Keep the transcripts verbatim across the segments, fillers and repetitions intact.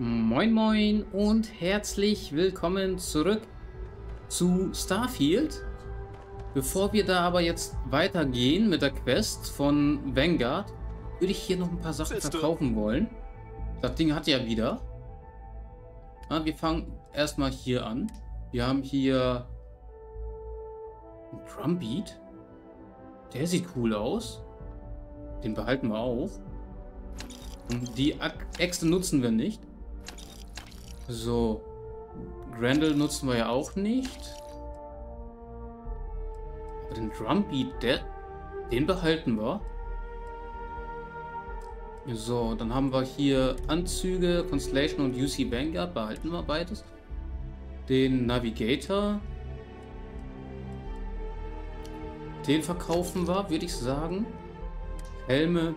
Moin moin und herzlich willkommen zurück zu Starfield. Bevor wir da aber jetzt weitergehen mit der Quest von Vanguard, würde ich hier noch ein paar Sachen verkaufen wollen. Das Ding hat ja wieder. Ja, wir fangen erstmal hier an. Wir haben hier einen Drumbeat. Der sieht cool aus. Den behalten wir auch. Und die Äxte nutzen wir nicht. So, Grendel nutzen wir ja auch nicht. Aber den Drumbeat, der, den behalten wir. So, dann haben wir hier Anzüge, Constellation und U C Banguard, behalten wir beides. Den Navigator, den verkaufen wir, würde ich sagen. Helme.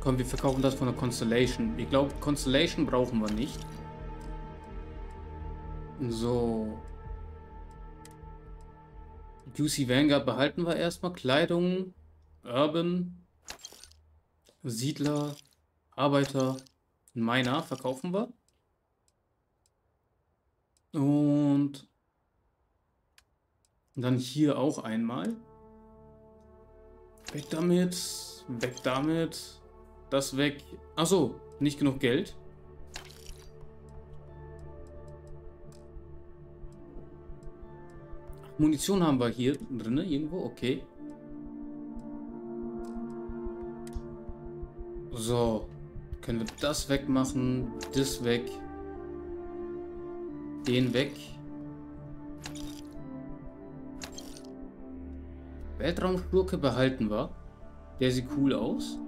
Komm, wir verkaufen das von der Constellation. Ich glaube, Constellation brauchen wir nicht. So. U C Vanguard behalten wir erstmal. Kleidung, Urban, Siedler, Arbeiter, Miner verkaufen wir. Und dann hier auch einmal. Weg damit, weg damit. Das weg. Achso, nicht genug Geld. Munition haben wir hier drin, irgendwo. Okay. So. Können wir das wegmachen. Das weg. Den weg. Weltraumschurke behalten wir. Der sieht cool aus.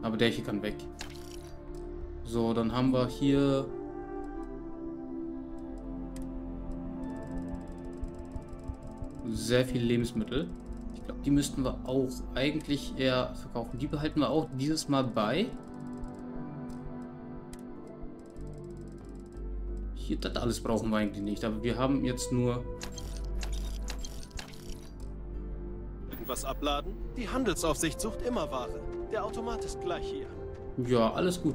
Aber der hier kann weg. So, dann haben wir hier sehr viele Lebensmittel. Ich glaube, die müssten wir auch eigentlich eher verkaufen. Die behalten wir auch dieses Mal bei. Hier, das alles brauchen wir eigentlich nicht. Aber wir haben jetzt nur... Irgendwas abladen? Die Handelsaufsicht sucht immer Ware. Der Automat ist gleich hier. Ja, alles gut.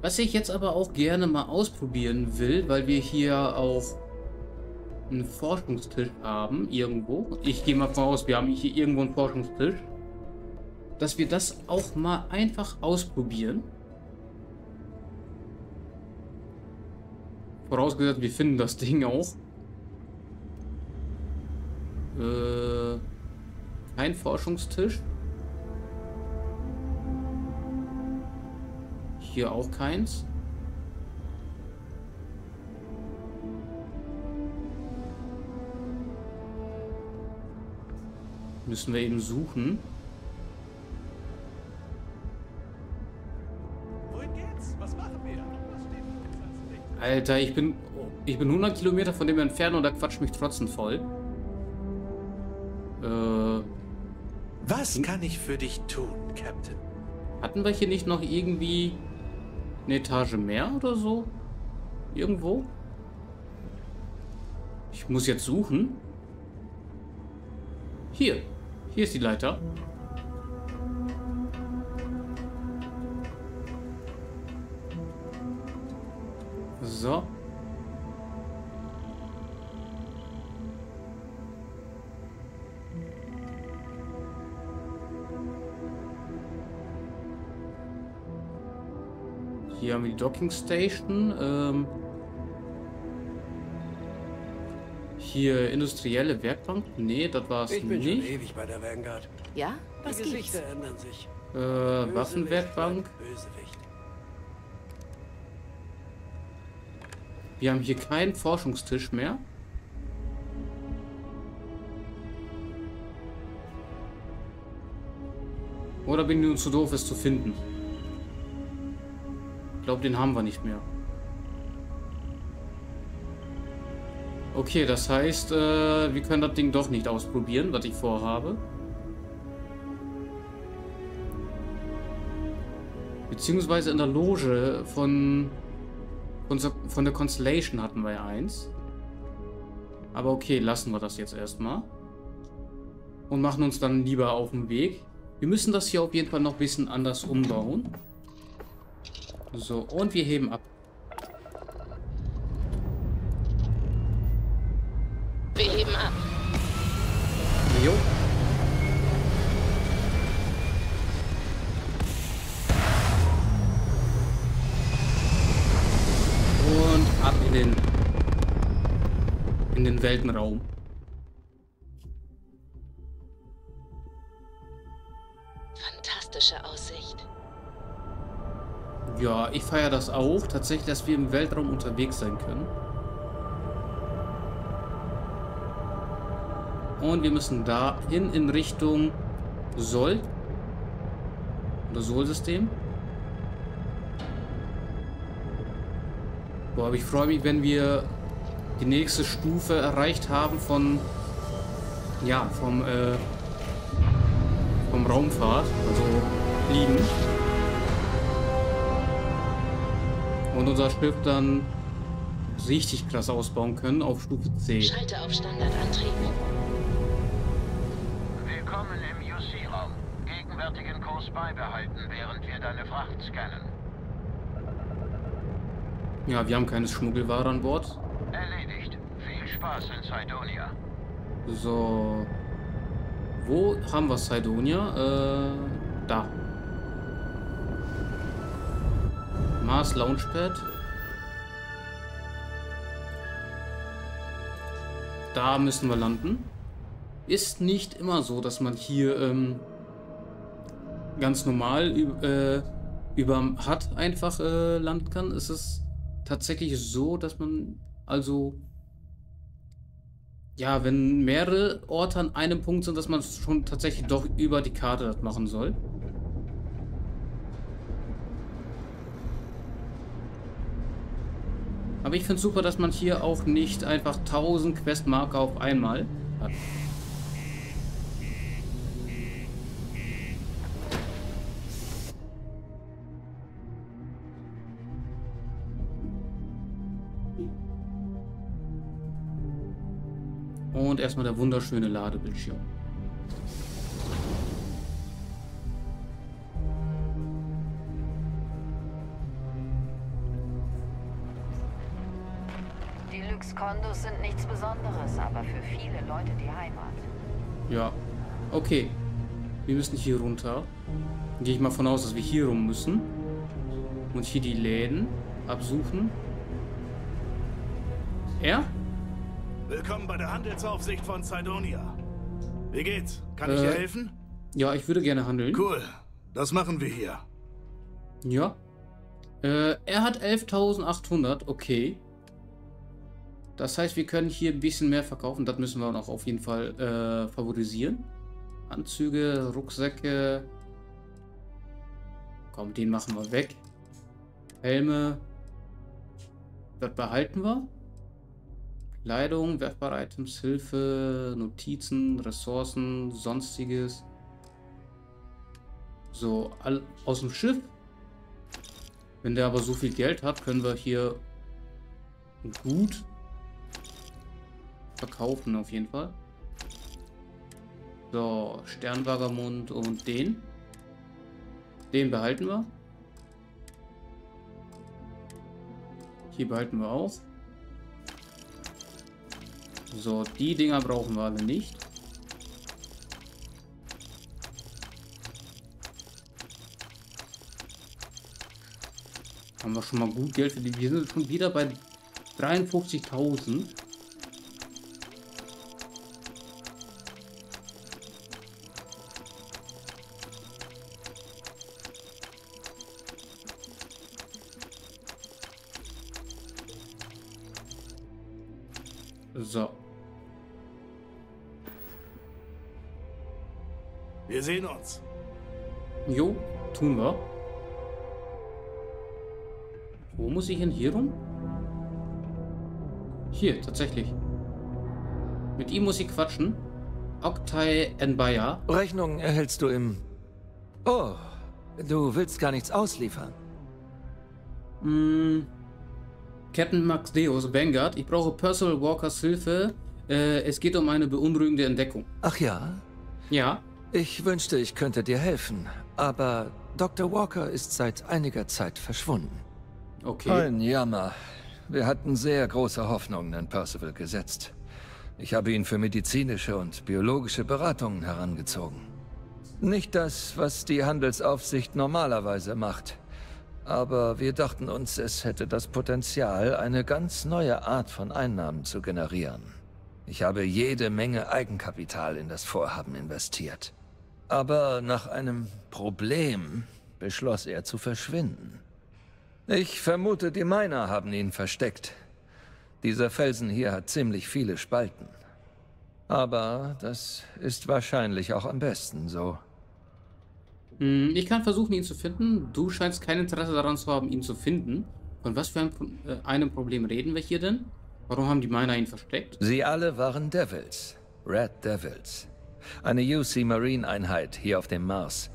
Was ich jetzt aber auch gerne mal ausprobieren will, weil wir hier auch einen Forschungstisch haben, irgendwo. Ich gehe mal voraus, wir haben hier irgendwo einen Forschungstisch. Dass wir das auch mal einfach ausprobieren. Vorausgesetzt, wir finden das Ding auch. Äh, kein Forschungstisch. Hier auch keins. Müssen wir eben suchen. Wohin geht's? Was machen wir? Was steht? Alter, ich bin ich bin hundert Kilometer von dem entfernt und da quatscht mich trotzdem voll. Äh, Was kann ich für dich tun, Captain? Hatten wir hier nicht noch irgendwie eine Etage mehr oder so? Irgendwo? Ich muss jetzt suchen. Hier. Hier ist die Leiter. So. Hier haben wir die Docking Station. Ähm, hier industrielle Werkbank. Nee, das war's nicht. Ich bin nicht. Schon ewig bei der Vanguard. Ja? Was die Gesichter gibt's? Ändern sich. Äh, Bösewicht, Waffenwerkbank. Bösewicht. Wir haben hier keinen Forschungstisch mehr. Oder bin ich nur zu doof, es zu finden? Ich glaube, den haben wir nicht mehr. Okay, das heißt, äh, wir können das Ding doch nicht ausprobieren, was ich vorhabe. Beziehungsweise in der Loge von, von, von der Constellation hatten wir ja eins. Aber okay, lassen wir das jetzt erstmal. Und machen uns dann lieber auf den Weg. Wir müssen das hier auf jeden Fall noch ein bisschen anders umbauen. So, und wir heben ab. Wir heben ab. Jo. Und ab in den, in den Weltenraum. Fantastische Aussicht. Ja, ich feiere das auch. Tatsächlich, dass wir im Weltraum unterwegs sein können. Und wir müssen da hin in Richtung Sol. Oder Sol-System. Boah, aber ich freue mich, wenn wir die nächste Stufe erreicht haben von... Ja, vom, äh, vom Raumfahrt. Also Fliegen. Und unser Schiff dann richtig krass ausbauen können auf Stufe C. Schalte auf Standardantrieb. Willkommen im U C-Raum. Gegenwärtigen Kurs beibehalten, während wir deine Fracht scannen. Ja, wir haben keine Schmuggelware an Bord. Erledigt. Viel Spaß in Cydonia. So. Wo haben wir Cydonia? Äh, da. Mars Launchpad. Da müssen wir landen. Ist nicht immer so, dass man hier ähm, ganz normal äh, über H U D einfach äh, landen kann. Es ist tatsächlich so, dass man also ja, wenn mehrere Orte an einem Punkt sind, dass man schon tatsächlich doch über die Karte das machen soll. Aber ich finde es super, dass man hier auch nicht einfach tausend Questmarker auf einmal hat. Und erstmal der wunderschöne Ladebildschirm. Kondos sind nichts Besonderes, aber für viele Leute die Heimat. Ja, okay. Wir müssen hier runter. Gehe ich mal von aus, dass wir hier rum müssen. Und hier die Läden absuchen. Er? Willkommen bei der Handelsaufsicht von Cydonia. Wie geht's? Kann äh, ich dir helfen? Ja, ich würde gerne handeln. Cool, das machen wir hier. Ja. Äh, er hat elftausendachthundert, okay. Das heißt, wir können hier ein bisschen mehr verkaufen. Das müssen wir noch auf jeden Fall äh, favorisieren. Anzüge, Rucksäcke. Komm, den machen wir weg. Helme. Das behalten wir. Kleidung, werfbare Items, Hilfe, Notizen, Ressourcen, Sonstiges. So, all aus dem Schiff. Wenn der aber so viel Geld hat, können wir hier gut verkaufen auf jeden Fall. So, Sternvagamund und den. Den behalten wir. Hier behalten wir auch. So, die Dinger brauchen wir alle nicht. Haben wir schon mal gut Geld für die. Wir sind schon wieder bei dreiundfünfzigtausend. So. Wir sehen uns. Jo, tun wir. Wo muss ich hin? Hier rum? Hier, tatsächlich. Mit ihm muss ich quatschen. Oktai Nbaya. Rechnungen erhältst du im... Oh, du willst gar nichts ausliefern. Hm... Captain Max Deus, Vanguard. Ich brauche Percival Walkers Hilfe. Äh, es geht um eine beunruhigende Entdeckung. Ach ja? Ja. Ich wünschte, ich könnte dir helfen, aber Doktor Walker ist seit einiger Zeit verschwunden. Okay. Ein Jammer. Wir hatten sehr große Hoffnungen in Percival gesetzt. Ich habe ihn für medizinische und biologische Beratungen herangezogen. Nicht das, was die Handelsaufsicht normalerweise macht. Aber wir dachten uns, es hätte das Potenzial, eine ganz neue Art von Einnahmen zu generieren. Ich habe jede Menge Eigenkapital in das Vorhaben investiert. Aber nach einem Problem beschloss er zu verschwinden. Ich vermute, die Miner haben ihn versteckt. Dieser Felsen hier hat ziemlich viele Spalten. Aber das ist wahrscheinlich auch am besten so. Ich kann versuchen, ihn zu finden. Du scheinst kein Interesse daran zu haben, ihn zu finden. Von was für ein, äh, einem Problem reden wir hier denn? Warum haben die Miner ihn versteckt? Sie alle waren Devils. Red Devils. Eine U C Marine Einheit hier auf dem Mars,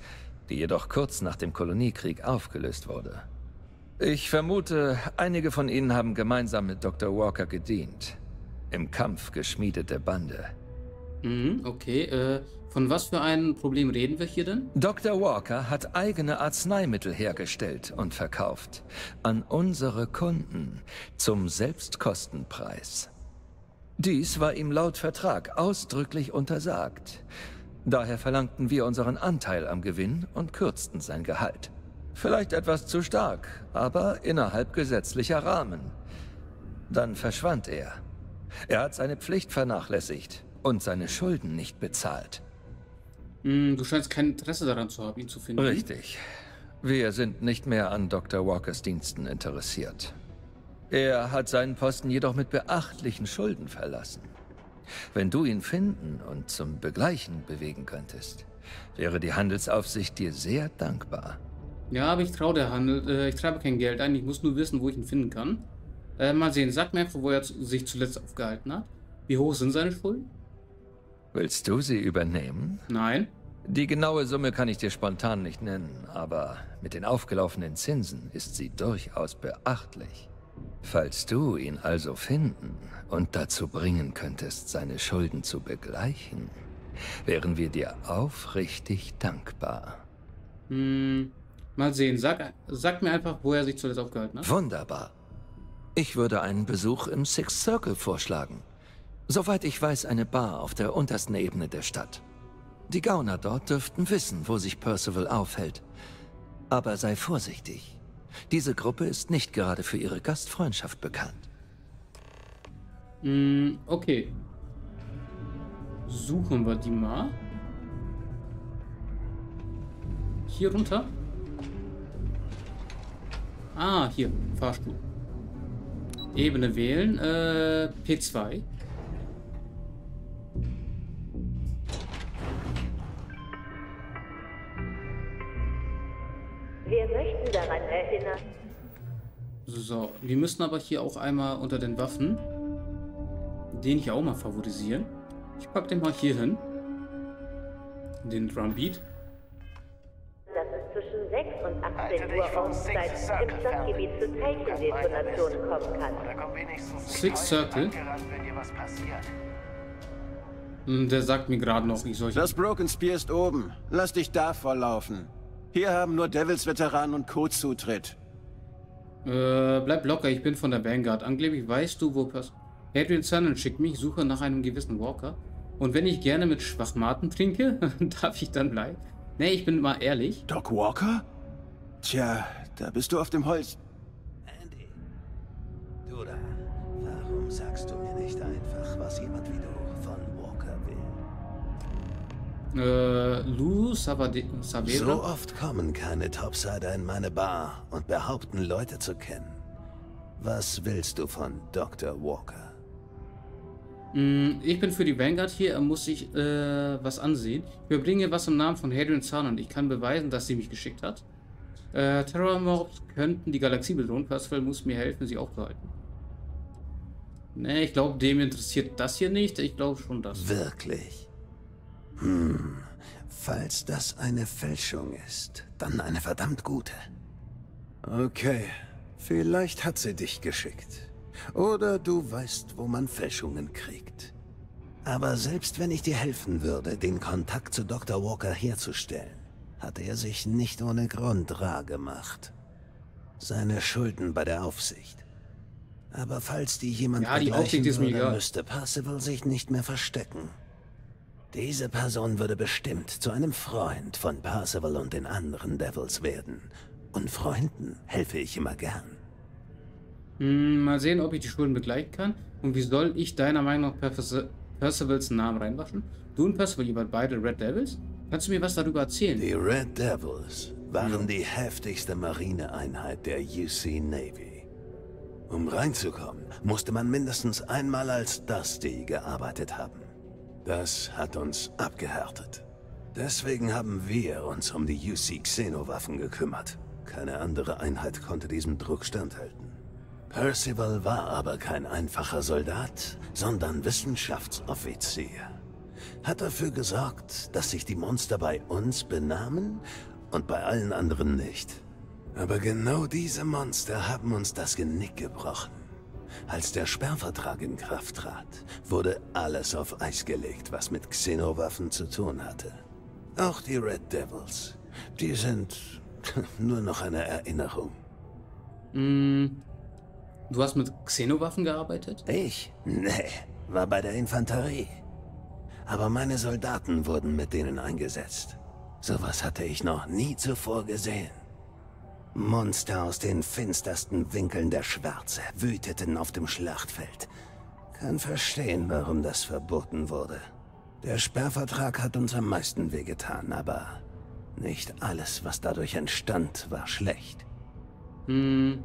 die jedoch kurz nach dem Koloniekrieg aufgelöst wurde. Ich vermute, einige von ihnen haben gemeinsam mit Doktor Walker gedient. Im Kampf geschmiedete Bande. Mhm, okay, äh, von was für einem Problem reden wir hier denn? Doktor Walker hat eigene Arzneimittel hergestellt und verkauft. An unsere Kunden. Zum Selbstkostenpreis. Dies war ihm laut Vertrag ausdrücklich untersagt. Daher verlangten wir unseren Anteil am Gewinn und kürzten sein Gehalt. Vielleicht etwas zu stark, aber innerhalb gesetzlicher Rahmen. Dann verschwand er. Er hat seine Pflicht vernachlässigt und seine Schulden nicht bezahlt. Mm, du scheinst kein Interesse daran zu haben, ihn zu finden. Richtig. Wir sind nicht mehr an Doktor Walkers Diensten interessiert. Er hat seinen Posten jedoch mit beachtlichen Schulden verlassen. Wenn du ihn finden und zum Begleichen bewegen könntest, wäre die Handelsaufsicht dir sehr dankbar. Ja, aber ich traue der Handel. Äh, ich treibe kein Geld ein. Ich muss nur wissen, wo ich ihn finden kann. Äh, mal sehen. Sag mir einfach, wo er sich zuletzt aufgehalten hat. Wie hoch sind seine Schulden? Willst du sie übernehmen? Nein. Die genaue Summe kann ich dir spontan nicht nennen, aber mit den aufgelaufenen Zinsen ist sie durchaus beachtlich. Falls du ihn also finden und dazu bringen könntest, seine Schulden zu begleichen, wären wir dir aufrichtig dankbar. Hm... Mal sehen, sag, sag mir einfach, wo er sich zuletzt aufgehalten hat. Wunderbar. Ich würde einen Besuch im Sixth Circle vorschlagen. Soweit ich weiß, eine Bar auf der untersten Ebene der Stadt. Die Gauner dort dürften wissen, wo sich Percival aufhält. Aber sei vorsichtig. Diese Gruppe ist nicht gerade für ihre Gastfreundschaft bekannt. Mm, okay. Suchen wir die mal. Hier runter. Ah, hier, Fahrstuhl. Ebene wählen, äh, P zwei. Wir möchten daran erinnern. So, wir müssen aber hier auch einmal unter den Waffen, den ich auch mal favorisieren. Ich packe den mal hier hin. Den Drumbeat. achtzehn Uhr Ortszeit im Stadtgebiet zu Teilchendetonationen kommen kann. Sixth Circle? Der sagt mir gerade noch, wie soll ich... Das Broken Spear ist oben. Lass dich da vorlaufen. Hier haben nur Devils-Veteranen und Co. Zutritt. Äh, bleib locker, ich bin von der Vanguard. Angeblich weißt du, wo Pass... Adrian Sennen schickt mich, suche nach einem gewissen Walker. Und wenn ich gerne mit Schwachmaten trinke, darf ich dann bleiben? Nee, ich bin mal ehrlich. Doc Walker? Tja, da bist du auf dem Holz. Andy, du da, warum sagst du mir nicht einfach, was jemand wie du von Walker will? Äh, Lou Sabedra? So oft kommen keine Topsider in meine Bar und behaupten, Leute zu kennen. Was willst du von Doktor Walker? Mm, ich bin für die Vanguard hier, er muss sich äh, was ansehen. Ich überbringe was im Namen von Hadrian Sennen und ich kann beweisen, dass sie mich geschickt hat. Äh, Terrormorph könnten die Galaxie bedrohen. Percival muss mir helfen, sie aufzuhalten. Ne, ich glaube, dem interessiert das hier nicht. Ich glaube schon das. Wirklich? Hm, falls das eine Fälschung ist, dann eine verdammt gute. Okay, vielleicht hat sie dich geschickt. Oder du weißt, wo man Fälschungen kriegt. Aber selbst wenn ich dir helfen würde, den Kontakt zu Doktor Walker herzustellen, hatte er sich nicht ohne Grund rar gemacht. Seine Schulden bei der Aufsicht. Aber falls die jemand ja, die Aufsicht ist mir egal, müsste Percival sich nicht mehr verstecken. Diese Person würde bestimmt zu einem Freund von Percival und den anderen Devils werden. Und Freunden helfe ich immer gern. Hm, mal sehen, ob ich die Schulden begleichen kann. Und wie soll ich deiner Meinung nach Perci Percivals Namen reinwaschen? Du und Percival, ihr wart beide Red Devils? Kannst du mir was darüber erzählen? Die Red Devils waren die heftigste Marineeinheit der U C Navy. Um reinzukommen, musste man mindestens einmal als Dusty gearbeitet haben. Das hat uns abgehärtet. Deswegen haben wir uns um die U C Xenowaffen gekümmert. Keine andere Einheit konnte diesem Druck standhalten. Percival war aber kein einfacher Soldat, sondern Wissenschaftsoffizier. Hat dafür gesorgt, dass sich die Monster bei uns benahmen und bei allen anderen nicht. Aber genau diese Monster haben uns das Genick gebrochen. Als der Sperrvertrag in Kraft trat, wurde alles auf Eis gelegt, was mit Xenowaffen zu tun hatte. Auch die Red Devils. Die sind nur noch eine Erinnerung. Mm, du hast mit Xenowaffen gearbeitet? Ich? Nee, war bei der Infanterie. Aber meine Soldaten wurden mit denen eingesetzt. Sowas hatte ich noch nie zuvor gesehen. Monster aus den finstersten Winkeln der Schwärze wüteten auf dem Schlachtfeld. Kann verstehen, warum das verboten wurde. Der Sperrvertrag hat uns am meisten wehgetan, aber nicht alles, was dadurch entstand, war schlecht. Hm.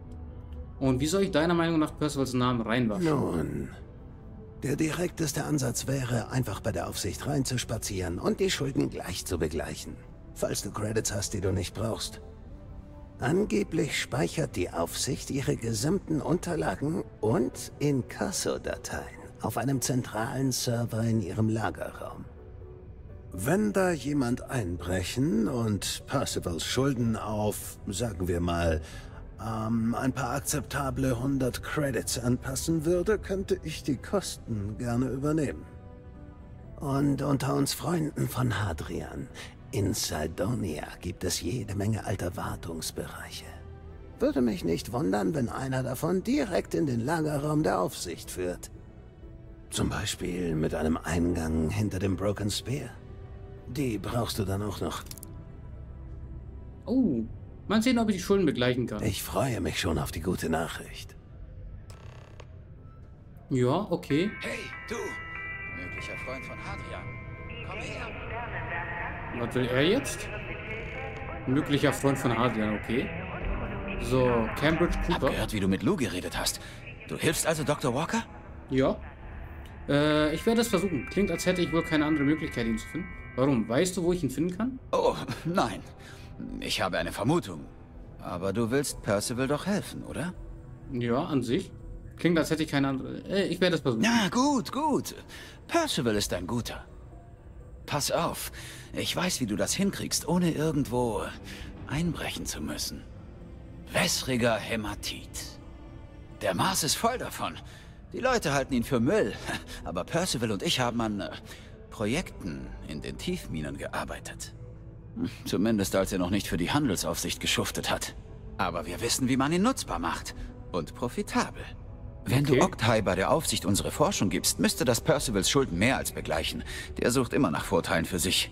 Und wie soll ich deiner Meinung nach Percivals Namen reinwaschen? Nun, der direkteste Ansatz wäre, einfach bei der Aufsicht reinzuspazieren und die Schulden gleich zu begleichen, falls du Credits hast, die du nicht brauchst. Angeblich speichert die Aufsicht ihre gesamten Unterlagen und Inkasso-Dateien auf einem zentralen Server in ihrem Lagerraum. Wenn da jemand einbrechen und Percivals Schulden auf, sagen wir mal, ähm, ein paar akzeptable hundert Credits anpassen würde, könnte ich die Kosten gerne übernehmen. Und unter uns Freunden von Hadrian, in Cydonia gibt es jede Menge alter Wartungsbereiche. Würde mich nicht wundern, wenn einer davon direkt in den Lagerraum der Aufsicht führt. Zum Beispiel mit einem Eingang hinter dem Broken Spear. Die brauchst du dann auch noch. Oh, mal sehen, ob ich die Schulden begleichen kann. Ich freue mich schon auf die gute Nachricht. Ja, okay. Hey, du! Möglicher Freund von Adrian. Komm her! Was will er jetzt? Möglicher Freund von Adrian, okay. So, Cambridge Cooper. Hab gehört, wie du mit Lou geredet hast. Du hilfst also Doktor Walker? Ja. Äh, ich werde es versuchen. Klingt, als hätte ich wohl keine andere Möglichkeit, ihn zu finden. Warum? Weißt du, wo ich ihn finden kann? Oh, nein. Ich habe eine Vermutung. Aber du willst Percival doch helfen, oder? Ja, an sich. Klingt, als hätte ich keine andere... Äh, ich werde es versuchen. Na, gut, gut. Percival ist ein Guter. Pass auf. Ich weiß, wie du das hinkriegst, ohne irgendwo einbrechen zu müssen. Wässriger Hämatit. Der Mars ist voll davon. Die Leute halten ihn für Müll. Aber Percival und ich haben an äh, Projekten in den Tiefminen gearbeitet. Zumindest als er noch nicht für die Handelsaufsicht geschuftet hat. Aber wir wissen, wie man ihn nutzbar macht. Und profitabel. Wenn okay. du Oktai bei der Aufsicht unsere Forschung gibst, müsste das Percivals Schulden mehr als begleichen. Der sucht immer nach Vorteilen für sich.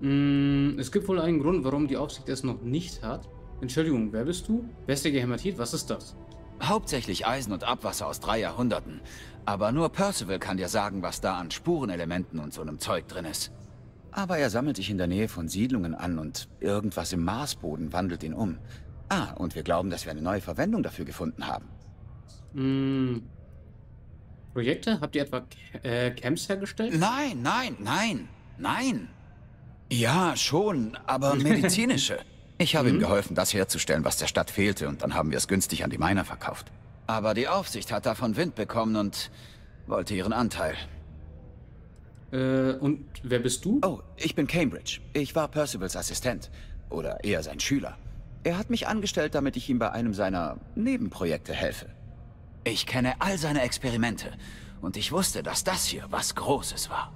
Mm, es gibt wohl einen Grund, warum die Aufsicht es noch nicht hat. Entschuldigung, wer bist du? Wässriger Hämatit, was ist das? Hauptsächlich Eisen und Abwasser aus drei Jahrhunderten. Aber nur Percival kann dir sagen, was da an Spurenelementen und so einem Zeug drin ist. Aber er sammelt sich in der Nähe von Siedlungen an und irgendwas im Marsboden wandelt ihn um. Ah, und wir glauben, dass wir eine neue Verwendung dafür gefunden haben. Hm. Projekte? Habt ihr etwa äh, Camps hergestellt? Nein, nein, nein, nein. Ja, schon, aber medizinische. Ich habe mhm. ihm geholfen, das herzustellen, was der Stadt fehlte, und dann haben wir es günstig an die Miner verkauft. Aber die Aufsicht hat davon Wind bekommen und wollte ihren Anteil. Äh, und wer bist du? Oh, ich bin Cambridge. Ich war Percivals Assistent. Oder eher sein Schüler. Er hat mich angestellt, damit ich ihm bei einem seiner Nebenprojekte helfe. Ich kenne all seine Experimente Und ich wusste, dass das hier was Großes war.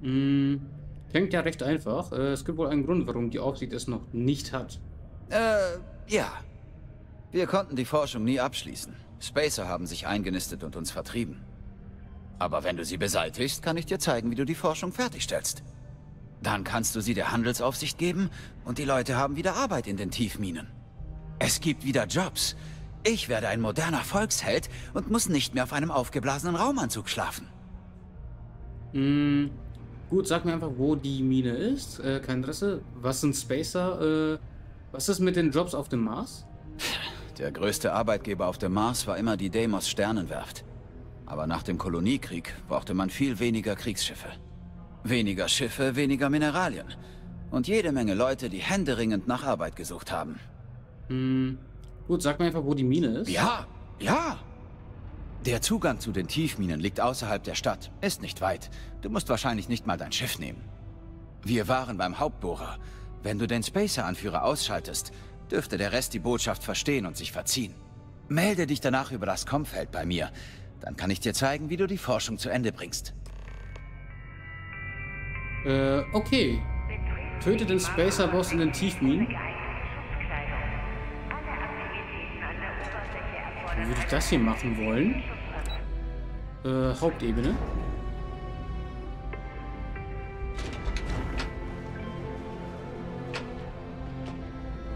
Hm, klingt ja recht einfach. Es gibt wohl einen Grund, warum die Aufsicht es noch nicht hat. Äh, ja. Wir konnten die Forschung nie abschließen. Spacer haben sich eingenistet und uns vertrieben. Aber wenn du sie beseitigst, kann ich dir zeigen, wie du die Forschung fertigstellst. Dann kannst du sie der Handelsaufsicht geben und die Leute haben wieder Arbeit in den Tiefminen. Es gibt wieder Jobs. Ich werde ein moderner Volksheld und muss nicht mehr auf einem aufgeblasenen Raumanzug schlafen. Hm, gut, sag mir einfach, wo die Mine ist. Äh, kein Interesse. Was sind Spacer? Äh, was ist mit den Jobs auf dem Mars? Der größte Arbeitgeber auf dem Mars war immer die Demos Sternenwerft. Aber nach dem Koloniekrieg brauchte man viel weniger Kriegsschiffe. Weniger Schiffe, weniger Mineralien. Und jede Menge Leute, die händeringend nach Arbeit gesucht haben. Hm, gut, sag mir einfach, wo die Mine ist. Ja, ja! Der Zugang zu den Tiefminen liegt außerhalb der Stadt, ist nicht weit. Du musst wahrscheinlich nicht mal dein Schiff nehmen. Wir waren beim Hauptbohrer. Wenn du den Spacer-Anführer ausschaltest, dürfte der Rest die Botschaft verstehen und sich verziehen. Melde dich danach über das Kommfeld bei mir. Dann kann ich dir zeigen, wie du die Forschung zu Ende bringst. Äh, okay. Töte den Spacer-Boss in den Tiefminen. Wie würde ich das hier machen wollen? Äh, Hauptebene.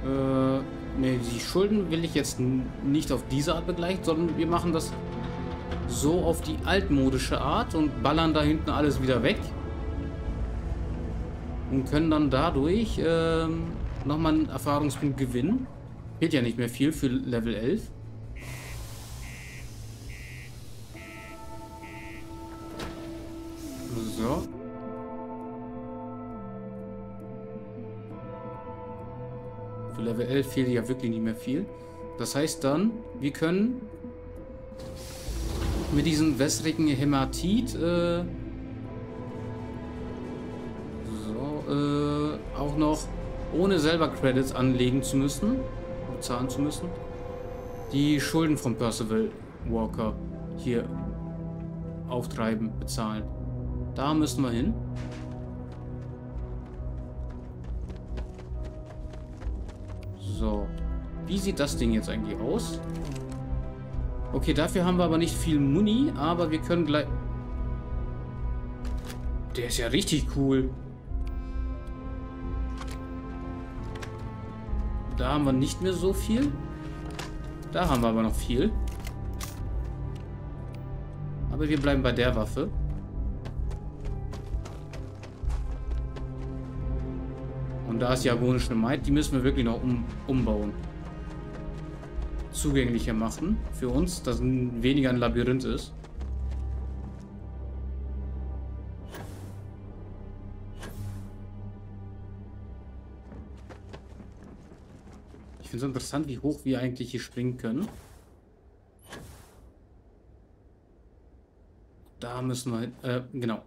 Äh, ne, die Schulden will ich jetzt nicht auf diese Art begleichen, sondern wir machen das so auf die altmodische Art und ballern da hinten alles wieder weg. Und können dann dadurch ähm, nochmal einen Erfahrungspunkt gewinnen. Fehlt ja nicht mehr viel für Level elf. So. Für Level elf fehlt ja wirklich nicht mehr viel. Das heißt dann, wir können mit diesem wässrigen Hämatit äh, Äh, auch noch, ohne selber Credits anlegen zu müssen, zahlen zu müssen, die Schulden von Percival Walker hier auftreiben, bezahlen. Da müssen wir hin. So. Wie sieht das Ding jetzt eigentlich aus? Okay, dafür haben wir aber nicht viel Muni, aber wir können gleich... Der ist ja richtig cool. Da haben wir nicht mehr so viel. Da haben wir aber noch viel. Aber wir bleiben bei der Waffe. Und da ist die agonische Maid. Die müssen wir wirklich noch um, umbauen. Zugänglicher machen. Für uns, dass weniger ein Labyrinth ist. Ich finde es interessant, wie hoch wir eigentlich hier springen können. Da müssen wir hin. Äh, genau.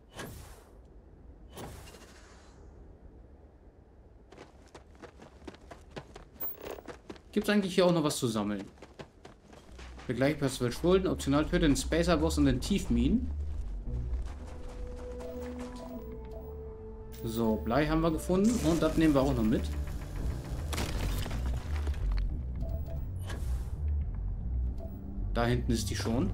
Gibt es eigentlich hier auch noch was zu sammeln? Vergleich Percival Schulden. Optional für den Spacer-Boss und den Tiefminen. So, Blei haben wir gefunden. Und das nehmen wir auch noch mit. Da hinten ist die schon.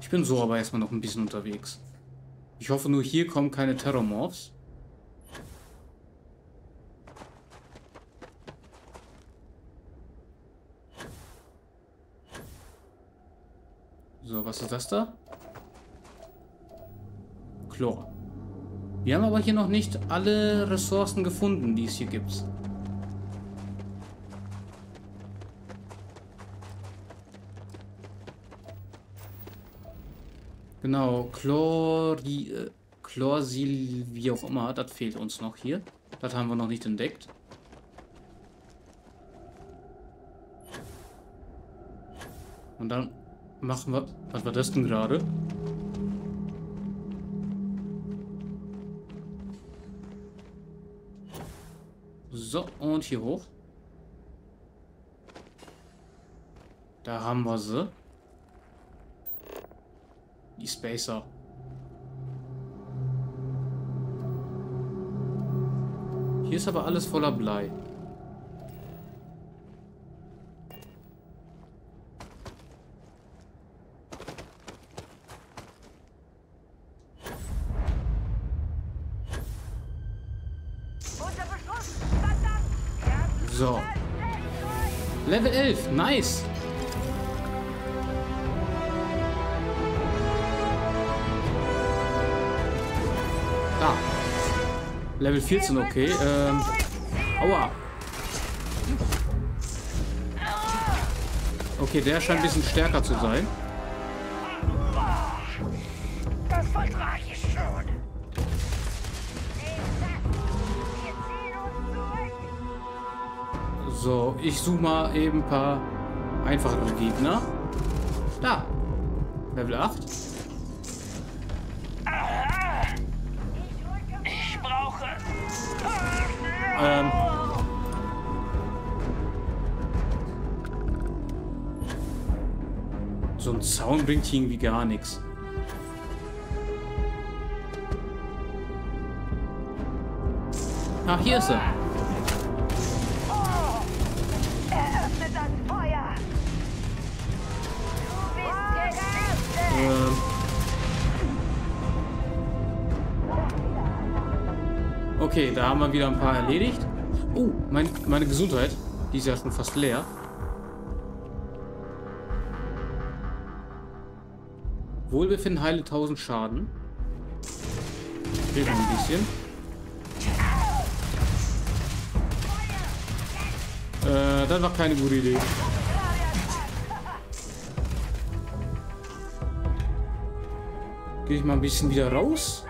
Ich bin so aber erstmal noch ein bisschen unterwegs. Ich hoffe nur, hier kommen keine Terrormorphs. So, was ist das da? Chlor. Wir haben aber hier noch nicht alle Ressourcen gefunden, die es hier gibt. Genau, Chlor... Chlorsil... wie auch immer, das fehlt uns noch hier. Das haben wir noch nicht entdeckt. Und dann machen wir... Was war das denn gerade? So, und hier hoch. Da haben wir sie. Die Spacer. Hier ist aber alles voller Blei. So. Level elf. Nice. Ah. Level vierzehn, okay. Ähm. Aua. Okay, der scheint ein bisschen stärker zu sein. Das vertrag ich schon. So, ich suche mal eben ein paar einfache Gegner. Da. Level acht. Ich brauche. Ähm. So ein Zaun bringt hier irgendwie gar nichts. Ach, hier ist er. Okay, da haben wir wieder ein paar erledigt. Oh, mein, meine Gesundheit. Die ist ja schon fast leer. Wohlbefinden heile tausend Schaden. Fehlt noch ein bisschen. Äh, das war keine gute Idee. Gehe ich mal ein bisschen wieder raus.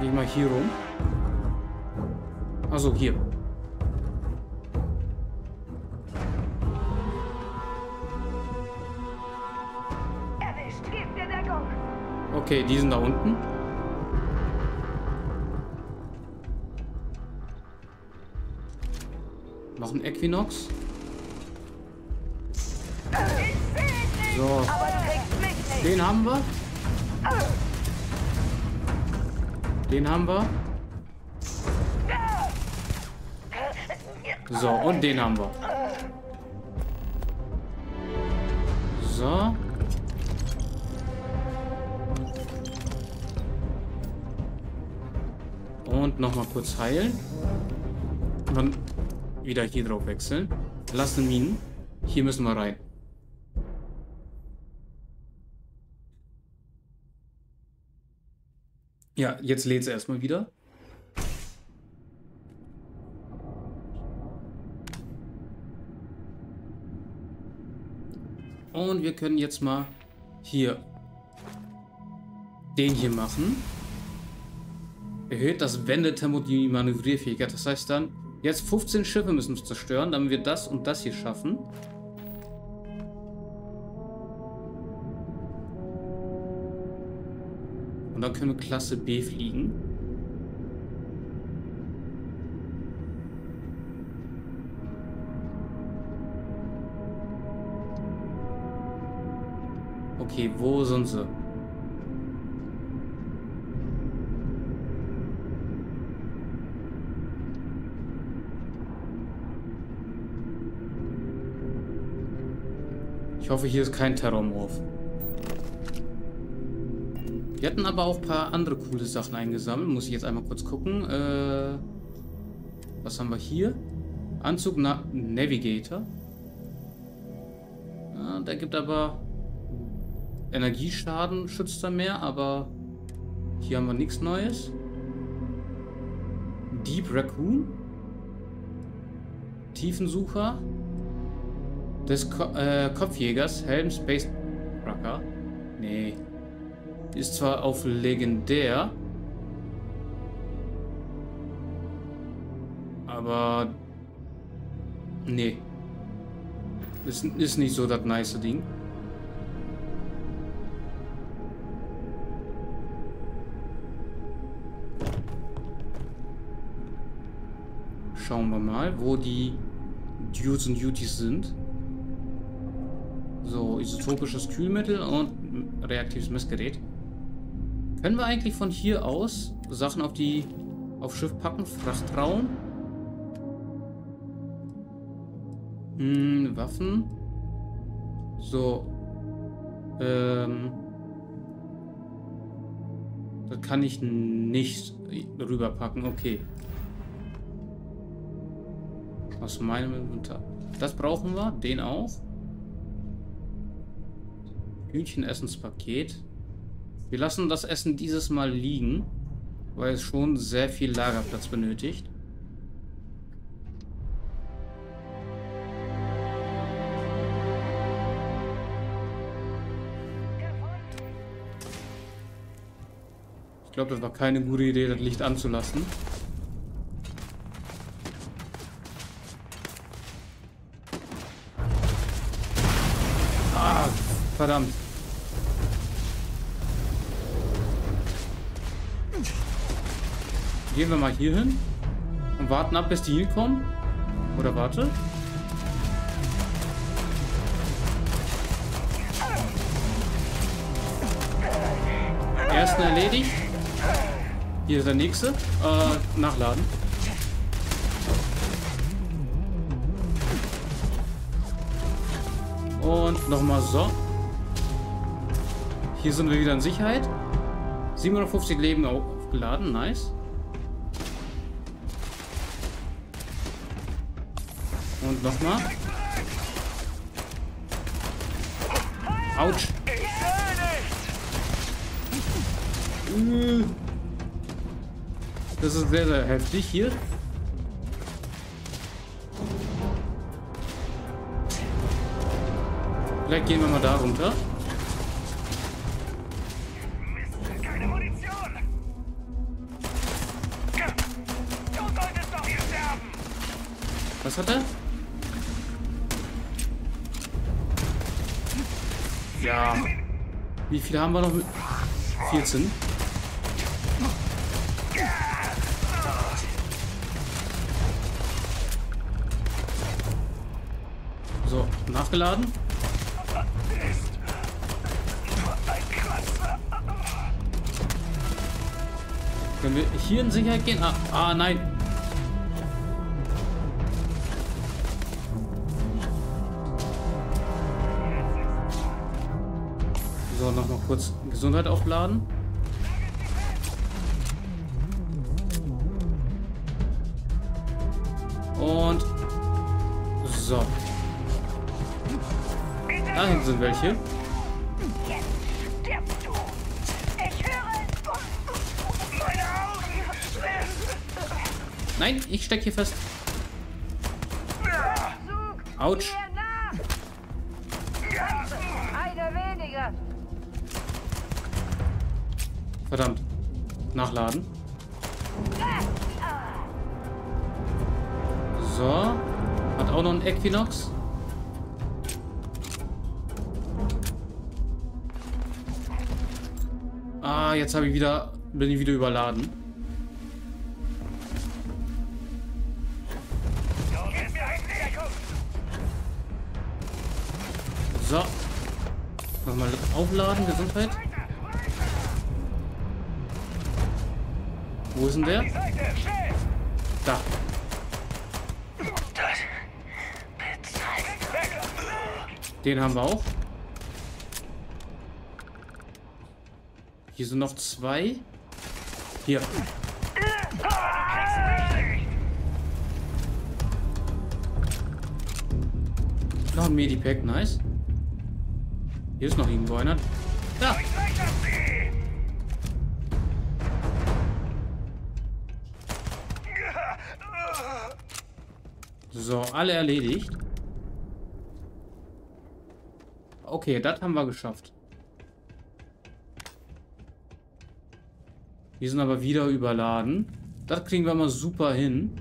Gehe ich mal hier rum. Also hier. Okay, die sind da unten. Noch ein Equinox. So. Den haben wir. Den haben wir. So, und den haben wir. So. Und nochmal kurz heilen. Und dann wieder hier drauf wechseln. Lassen Minen. Hier müssen wir rein. Ja, jetzt lädt es erstmal wieder. Und wir können jetzt mal hier den hier machen. Erhöht das Wendetempo die Manövrierfähigkeit. Das heißt dann, jetzt fünfzehn Schiffe müssen wir zerstören, damit wir das und das hier schaffen. Und dann können wir Klasse B fliegen. Okay, wo sind sie? Ich hoffe, hier ist kein Terrormorph. Wir hatten aber auch ein paar andere coole Sachen eingesammelt. Muss ich jetzt einmal kurz gucken. Äh, was haben wir hier? Anzug Na Navigator. Ja, der gibt aber Energieschaden, schützt er mehr, aber hier haben wir nichts Neues. Deep Raccoon. Tiefensucher. Des Ko äh, Kopfjägers. Helm Space Tracker. Nee. Ist zwar auf legendär, aber nee, ist, ist nicht so das nice Ding. Schauen wir mal, wo die Dudes und Duties sind. So, isotopisches Kühlmittel und reaktives Messgerät. Können wir eigentlich von hier aus Sachen auf die auf Schiff packen? Frachtraum? Hm, Waffen. So. Ähm. Das kann ich nicht rüberpacken. Okay. Aus meinem Inventar. Das brauchen wir. Den auch. Hühnchen-Essenspaket. Wir lassen das Essen dieses Mal liegen, weil es schon sehr viel Lagerplatz benötigt. Ich glaube, das war keine gute Idee, das Licht anzulassen. Ah, verdammt. Gehen wir mal hier hin und warten ab, bis die hier kommen. Oder warte. Ersten erledigt. Hier ist der nächste. Äh, nachladen. Und nochmal so. Hier sind wir wieder in Sicherheit. siebenhundertfünfzig Leben aufgeladen. Nice. Und nochmal. Autsch. Das ist sehr, sehr heftig hier. Vielleicht gehen wir mal da runter. Was hat er? Ja. Wie viele haben wir noch? vierzehn. So, nachgeladen. Können wir hier in Sicherheit gehen? Ah, ah nein. So, noch mal kurz Gesundheit aufladen. Und so. Da hinten sind welche. Nein, ich stecke hier fest. Autsch. Verdammt. Nachladen. So. Hat auch noch einen Equinox. Ah, jetzt habe ich wieder, bin ich wieder überladen. So. Nochmal aufladen, Gesundheit. Wo ist denn der? Da. Den haben wir auch. Hier sind noch zwei. Hier. Noch ein Medipack, nice. Hier ist noch irgendwo einer. Da! So, alle erledigt. Okay, das haben wir geschafft. Wir sind aber wieder überladen. Das kriegen wir mal super hin.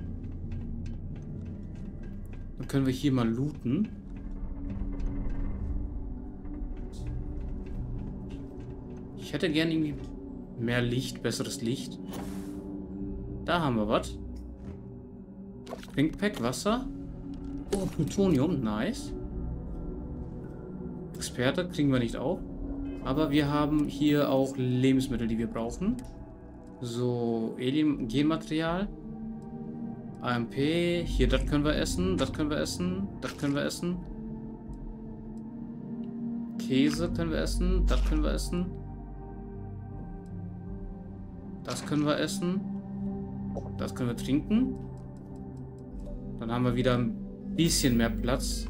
Dann können wir hier mal looten. Ich hätte gerne irgendwie mehr Licht, besseres Licht. Da haben wir was. Pinkpack, Wasser. Oh, Plutonium, nice. Experte kriegen wir nicht auf. Aber wir haben hier auch Lebensmittel, die wir brauchen. So, Genmaterial. A M P. Hier, das können wir essen. Das können wir essen. Das können wir essen. Käse können wir essen. Das können wir essen. Das können wir essen. Das können wir trinken. Dann haben wir wieder ein bisschen mehr Platz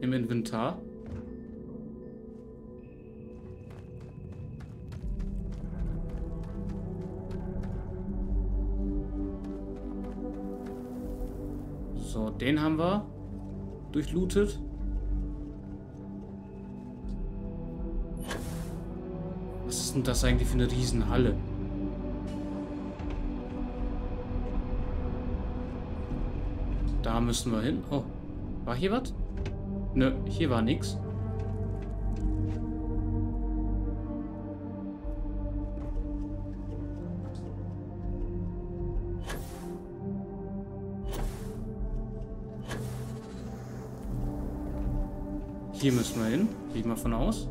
im Inventar. So, den haben wir durchlootet. Was ist denn das eigentlich für eine Riesenhalle? Da müssen wir hin. Oh, war hier was? Nö, hier war nichts. Hier müssen wir hin, gehe ich mal von aus.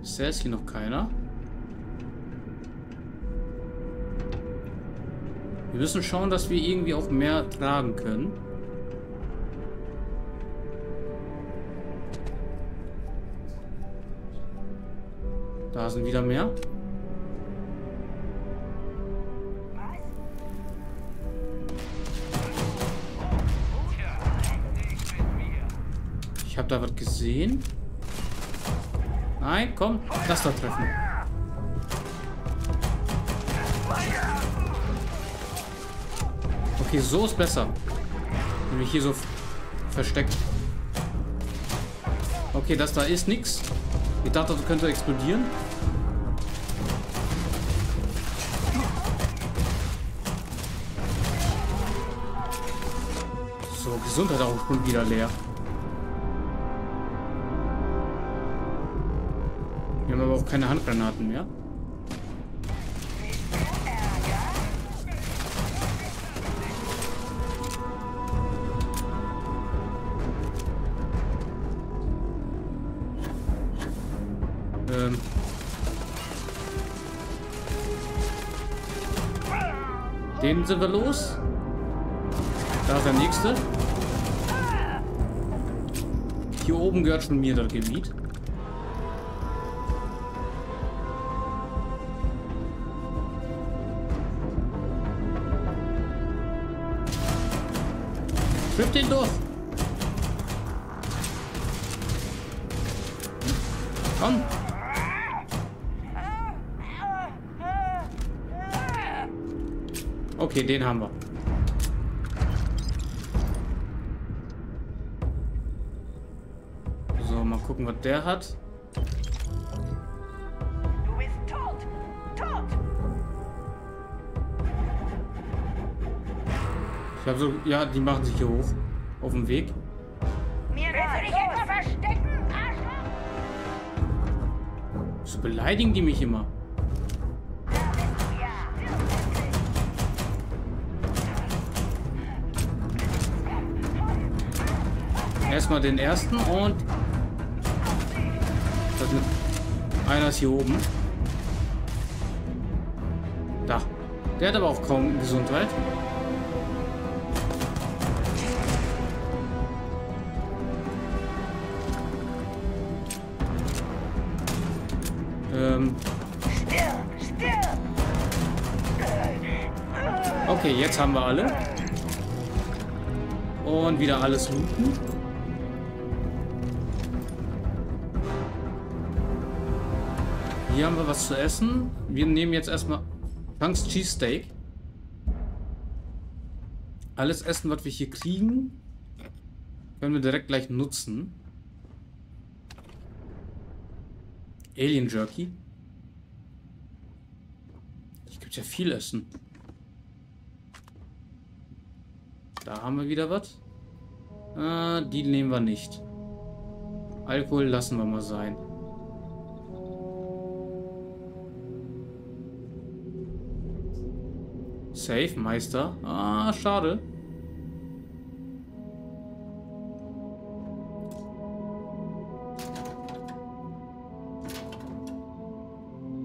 Bisher ist hier noch keiner. Wir müssen schauen, dass wir irgendwie auch mehr tragen können. Da sind wieder mehr. Ich habe da was gesehen. Nein, komm, lass doch treffen. Okay, so ist besser. Wenn wir hier so versteckt. Okay, das da ist nichts. Ich dachte, das könnte explodieren. So, Gesundheit auch schon wieder leer. Wir haben aber auch keine Handgranaten mehr. Ähm. Den sind wir los. Da ist der nächste. Hier oben gehört schon mir das Gebiet. Triff den durch. Komm. Okay, den haben wir. So, mal gucken, was der hat. Du bist tot. Tot. Ich glaube so, ja, die machen sich hier hoch. Auf dem Weg. Mir willst du dich etwa verstecken, Arschloch? So beleidigen die mich immer. Erstmal den ersten und das mit einer ist hier oben. Da. Der hat aber auch kaum Gesundheit. Ähm. Okay, jetzt haben wir alle. Und wieder alles looten. Hier haben wir was zu essen. Wir nehmen jetzt erstmal Punks Cheese Steak. Alles Essen, was wir hier kriegen, können wir direkt gleich nutzen. Alien Jerky. Hier gibt es ja viel Essen. Da haben wir wieder was. Ah, die nehmen wir nicht. Alkohol lassen wir mal sein. Safe, Meister. Ah, schade.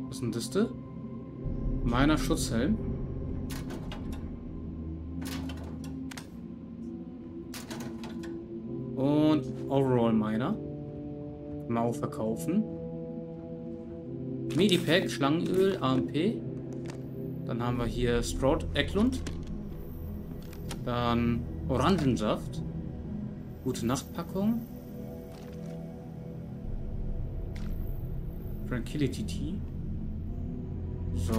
Was ist denn das da? Meiner Schutzhelm. Und Overall Miner. Mau verkaufen. Medipack, Schlangenöl, A M P. Dann haben wir hier Stroud Eklund. Dann Orangensaft. Gute Nachtpackung. Tranquility Tea. So.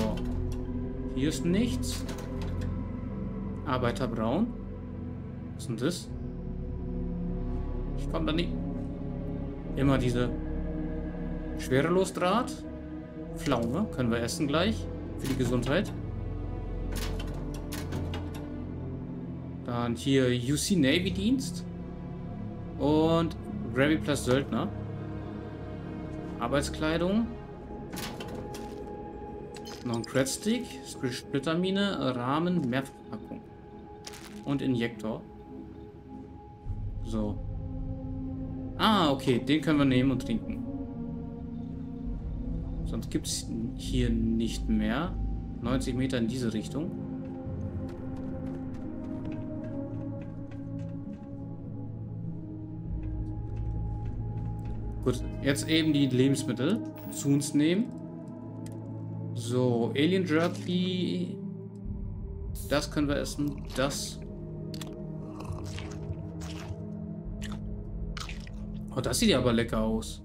Hier ist nichts. Arbeiterbraun. Was ist denn das? Ich komme da nicht. Immer diese Schwerelosdraht. Pflaume. Können wir essen gleich. Für die Gesundheit. Dann hier U C Navy Dienst. Und Gravy Plus Söldner. Arbeitskleidung. Noch ein Credstick, Splittermine, Rahmen, Mehrverpackung. Und Injektor. So. Ah, okay. Den können wir nehmen und trinken. Sonst gibt es hier nicht mehr. neunzig Meter in diese Richtung. Gut, jetzt eben die Lebensmittel zu uns nehmen. So, Alien Jerky. Das können wir essen. Das. Oh, das sieht ja aber lecker aus.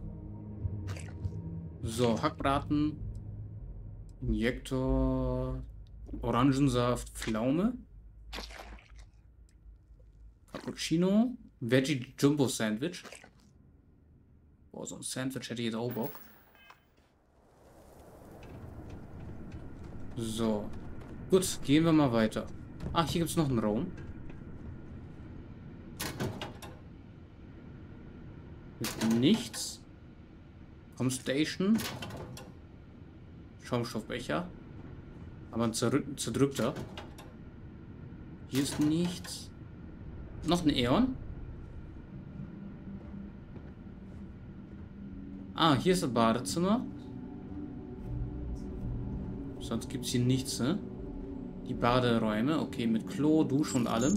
So, Hackbraten, Injektor, Orangensaft, Pflaume, Cappuccino, Veggie Jumbo Sandwich. Boah, so ein Sandwich hätte ich jetzt auch Bock. So, gut, gehen wir mal weiter. Ach, hier gibt es noch einen Raum. Mit nichts. Constellation. Schaumstoffbecher. Aber ein zerdrückter. Hier ist nichts. Noch ein Äon. Ah, hier ist das Badezimmer. Sonst gibt es hier nichts, ne? Die Baderäume. Okay, mit Klo, Dusche und allem.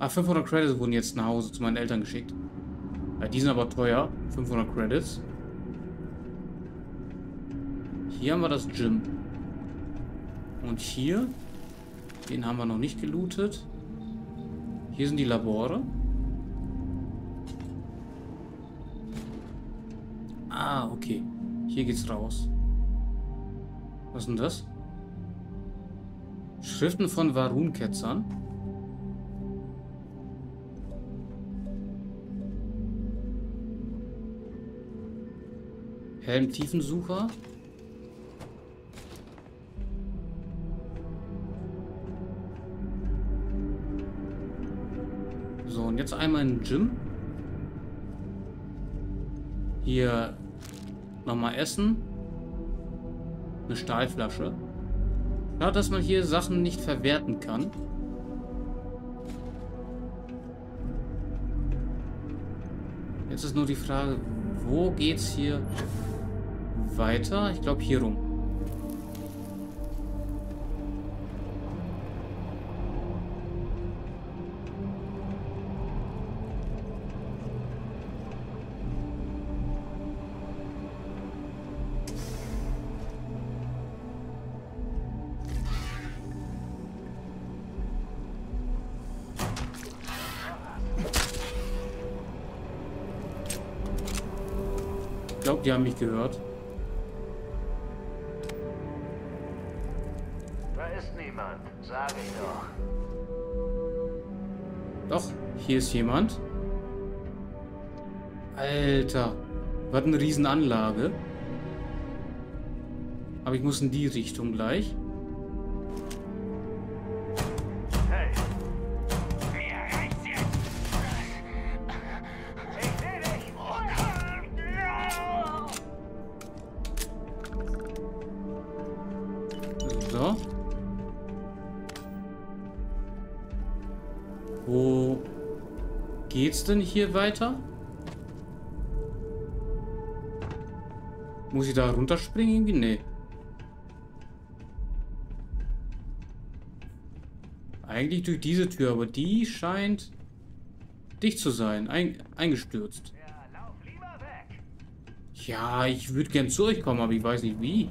Ah, fünfhundert Credits wurden jetzt nach Hause zu meinen Eltern geschickt. Ja, die sind aber teuer. fünfhundert Credits. Hier haben wir das Gym. Und hier, den haben wir noch nicht gelootet. Hier sind die Labore. Ah, okay. Hier geht's raus. Was ist denn das? Schriften von Varun-Ketzern. Helm-Tiefensucher. So, und jetzt einmal in den Gym. Hier nochmal essen. Eine Stahlflasche. Schade, dass man hier Sachen nicht verwerten kann. Jetzt ist nur die Frage, wo geht's hier weiter? Ich glaube hier rum. Ich glaube, die haben mich gehört. Da ist niemand, sage ich doch. Doch, hier ist jemand. Alter, was eine Riesenanlage. Aber ich muss in die Richtung gleich. Wo geht's denn hier weiter? Muss ich da runterspringen irgendwie? Nee. Eigentlich durch diese Tür, aber die scheint dicht zu sein. Ein, eingestürzt. Ja, ich würde gern zu euch kommen, aber ich weiß nicht wie.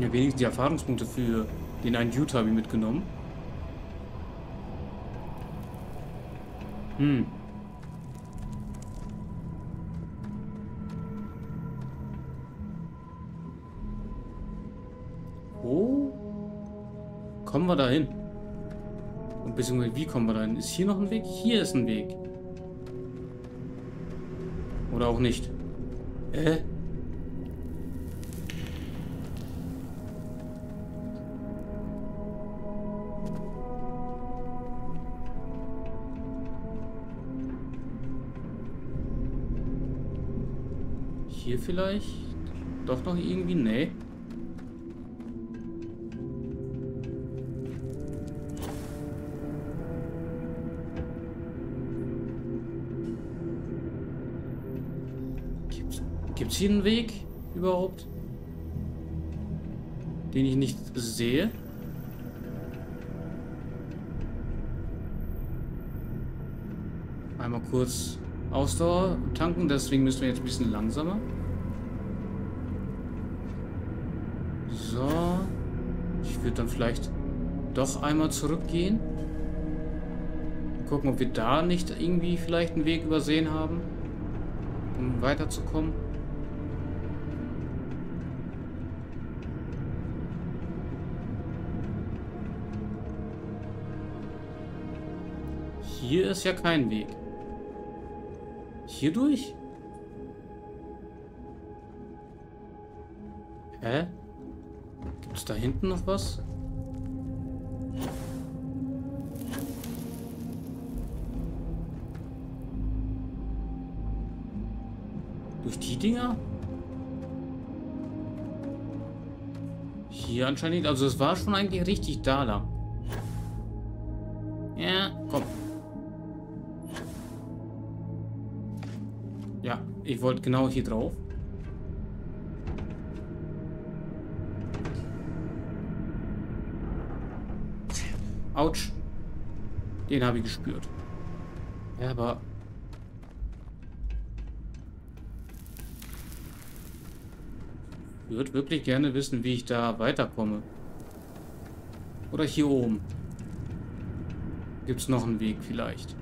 Ja, wenigstens die Erfahrungspunkte für den einen Dude habe ich mitgenommen. Hm. Wo kommen wir da hin? Und beziehungsweise wie kommen wir da hin? Ist hier noch ein Weg? Hier ist ein Weg. Oder auch nicht. Äh? Hier vielleicht? Doch noch irgendwie? Nee. Gibt's, gibt's hier einen Weg überhaupt? Den ich nicht sehe? Einmal kurz Ausdauer tanken, deswegen müssen wir jetzt ein bisschen langsamer. Ich würde dann vielleicht doch einmal zurückgehen. Gucken, ob wir da nicht irgendwie vielleicht einen Weg übersehen haben, um weiterzukommen. Hier ist ja kein Weg. Hier durch? Hä? Gibt's da hinten noch was? Durch die Dinger? Hier anscheinend, also es war schon eigentlich richtig da lang. Ja, komm. Ja, ich wollte genau hier drauf. Autsch. Den habe ich gespürt. Ja, aber... ich würde wirklich gerne wissen, wie ich da weiterkomme. Oder hier oben. Gibt es noch einen Weg vielleicht?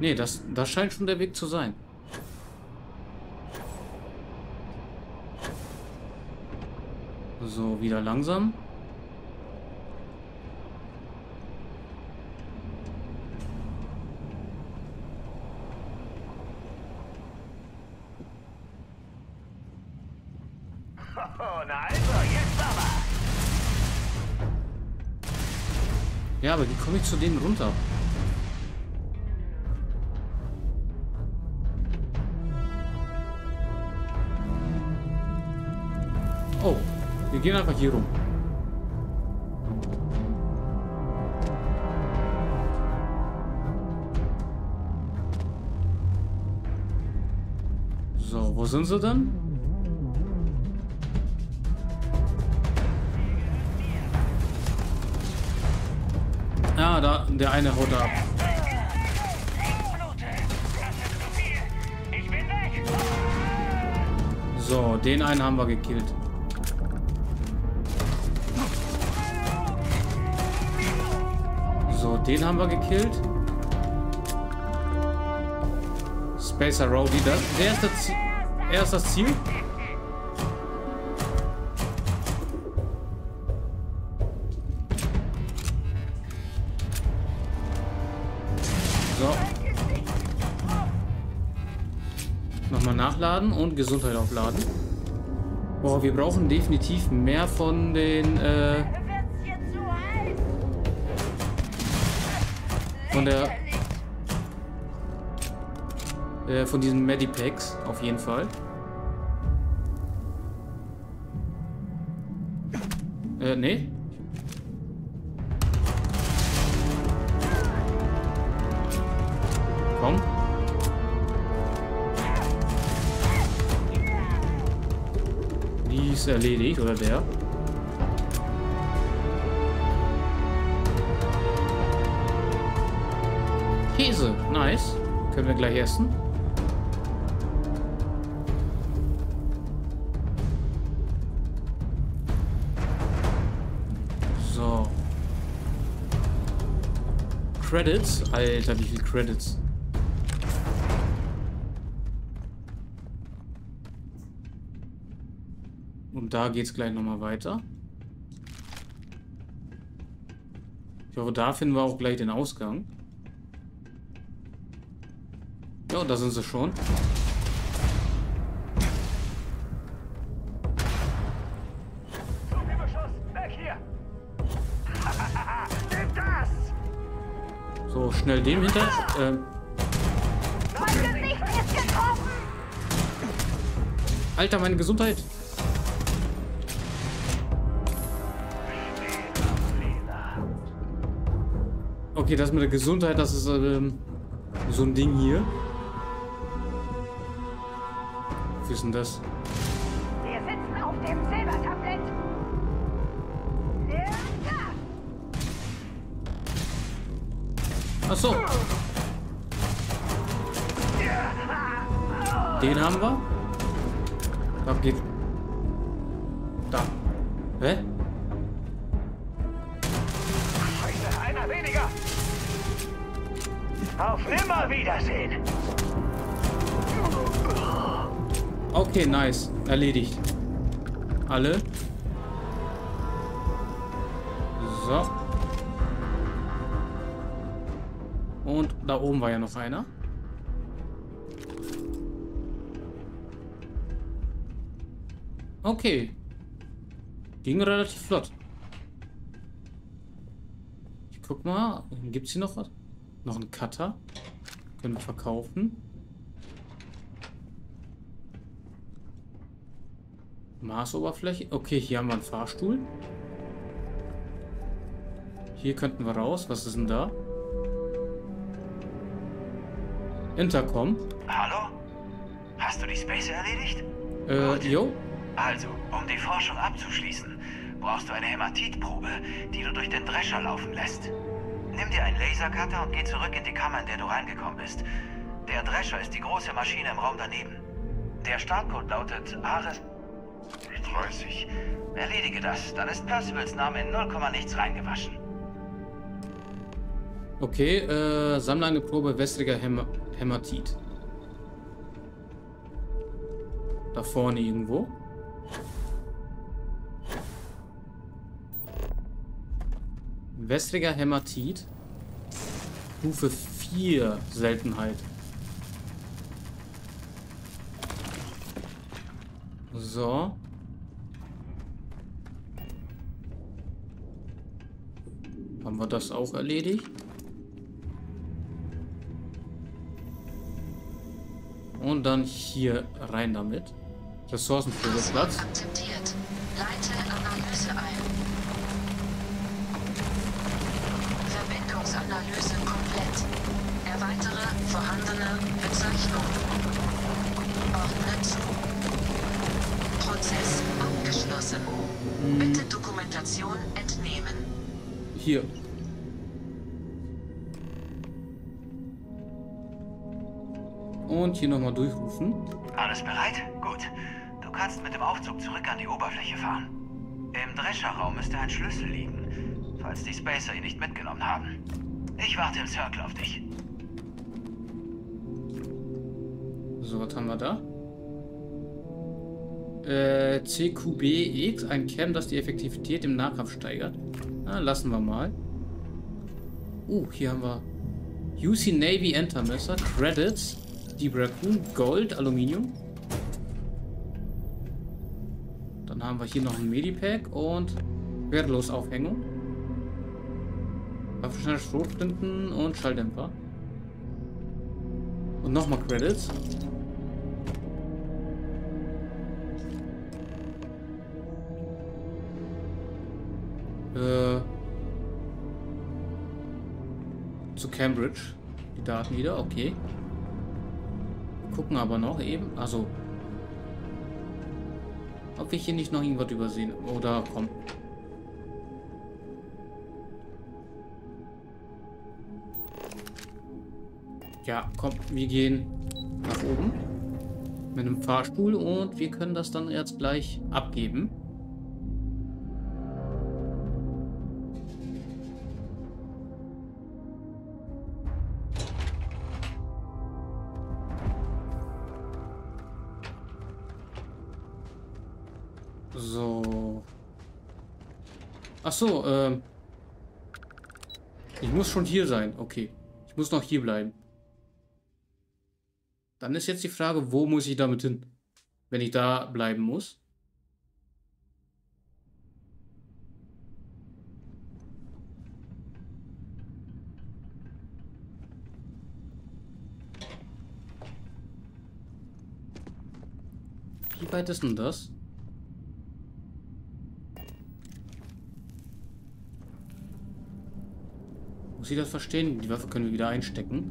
Nee, das, das scheint schon der Weg zu sein. So, wieder langsam. Ja, aber wie komme ich zu denen runter? Oh, wir gehen einfach hier rum. So, wo sind sie denn? Ah, da, der eine haut da ab. So, den einen haben wir gekillt. So, den haben wir gekillt. Spacer Rowdy, das, der ist das, er ist das Ziel. Nachladen und Gesundheit aufladen. Boah, wir brauchen definitiv mehr von den äh, von der äh, von diesen Medipacks auf jeden Fall. Äh, nee. Komm. Die ist erledigt, oder der? Käse, nice. Können wir gleich essen. So. Credits? Alter, wie viele Credits? Und da geht's gleich nochmal weiter. Ich hoffe, da finden wir auch gleich den Ausgang. Ja, da sind sie schon. So, schnell dem hinter. Ähm. Mein Gesicht ist getroffen. Alter, meine Gesundheit. Okay, das mit der Gesundheit, das ist ähm, so ein Ding hier. Wissen das? Wir sitzen auf dem Silbertablett. Ach so. Den haben wir. Da geht. Da. Hä? Scheiße, einer weniger. Auf Nimmerwiedersehen. Okay, nice. Erledigt. Alle. So. Und da oben war ja noch einer. Okay. Ging relativ flott. Ich guck mal. Gibt's hier noch was? Noch einen Cutter. Können wir verkaufen. Marsoberfläche. Okay, hier haben wir einen Fahrstuhl. Hier könnten wir raus. Was ist denn da? Intercom. Hallo? Hast du die Spacer erledigt? Äh, Gut. Jo. Also, um die Forschung abzuschließen, brauchst du eine Hämatitprobe, die du durch den Drescher laufen lässt. Nimm dir einen Lasercutter und geh zurück in die Kammer, in der du reingekommen bist. Der Drescher ist die große Maschine im Raum daneben. Der Startcode lautet Ares... dreißig. Erledige das, dann ist Percivals Name in null Komma nichts reingewaschen. Okay, äh, sammle eine Probe wässriger Hämatit. Da vorne irgendwo. Wässriger Hämatit. Stufe vier Seltenheit. So. Haben wir das auch erledigt? Und dann hier rein damit. Ressourcenprüfungsplatz. Akzeptiert. Leite Analyse ein. Verbindungsanalyse komplett. Erweitere vorhandene Bezeichnung. Ordne zu. Prozess abgeschlossen. Bitte Dokumentation entnehmen. Hier. Und hier nochmal durchrufen. Alles bereit? Gut. Du kannst mit dem Aufzug zurück an die Oberfläche fahren. Im Drescherraum müsste ein Schlüssel liegen, falls die Spacer ihn nicht mitgenommen haben. Ich warte im Circle auf dich. So, was haben wir da? Äh, C Q B X, ein Cam, das die Effektivität im Nahkampf steigert. Na, lassen wir mal. Uh, hier haben wir U C Navy Entermesser, Credits, die Bracken, Gold, Aluminium. Dann haben wir hier noch ein Medipack und Wehrlosaufhängung. Waffenschnelle Schrotflinten und Schalldämpfer. Und nochmal Credits. äh, zu Cambridge die Daten wieder. Okay. Gucken aber noch eben. Also, ob wir hier nicht noch irgendwas übersehen. Oder komm. Ja, komm, wir gehen nach oben mit einem Fahrstuhl und wir können das dann jetzt gleich abgeben. So. Ach so, ähm. ich muss schon hier sein. Okay. Ich muss noch hier bleiben. Dann ist jetzt die Frage, wo muss ich damit hin, wenn ich da bleiben muss? Wie weit ist denn das? Muss ich das verstehen? Die Waffe können wir wieder einstecken.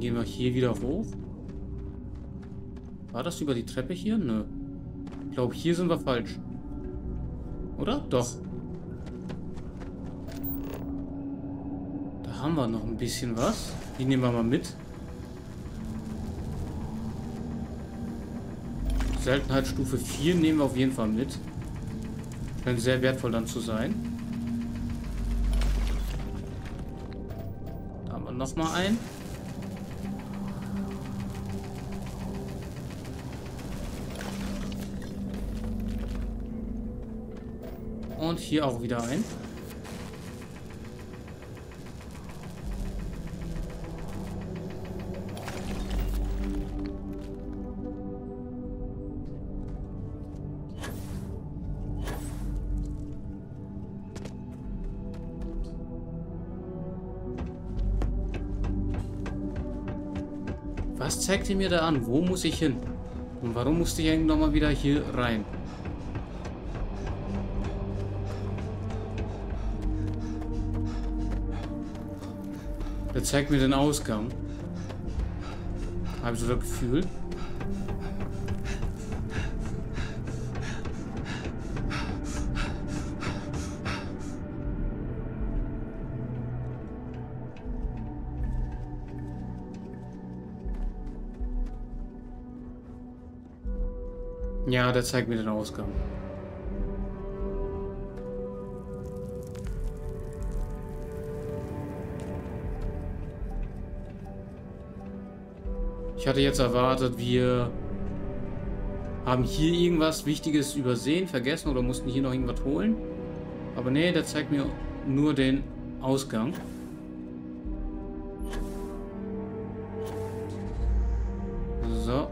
Gehen wir hier wieder hoch. War das über die Treppe hier? Nö. Ich glaube, hier sind wir falsch. Oder? Doch. Da haben wir noch ein bisschen was. Die nehmen wir mal mit. Seltenheitsstufe vier nehmen wir auf jeden Fall mit. Scheint sehr wertvoll dann zu sein. Da haben wir nochmal einen. Und hier auch wieder ein. Was zeigt ihr mir da an? Wo muss ich hin? Und warum musste ich eigentlich nochmal wieder hier rein? Der zeigt mir den Ausgang. Habe ich so das Gefühl. Ja, der zeigt mir den Ausgang. Ich hatte jetzt erwartet, wir haben hier irgendwas Wichtiges übersehen, vergessen oder mussten hier noch irgendwas holen. Aber nee, der zeigt mir nur den Ausgang. So.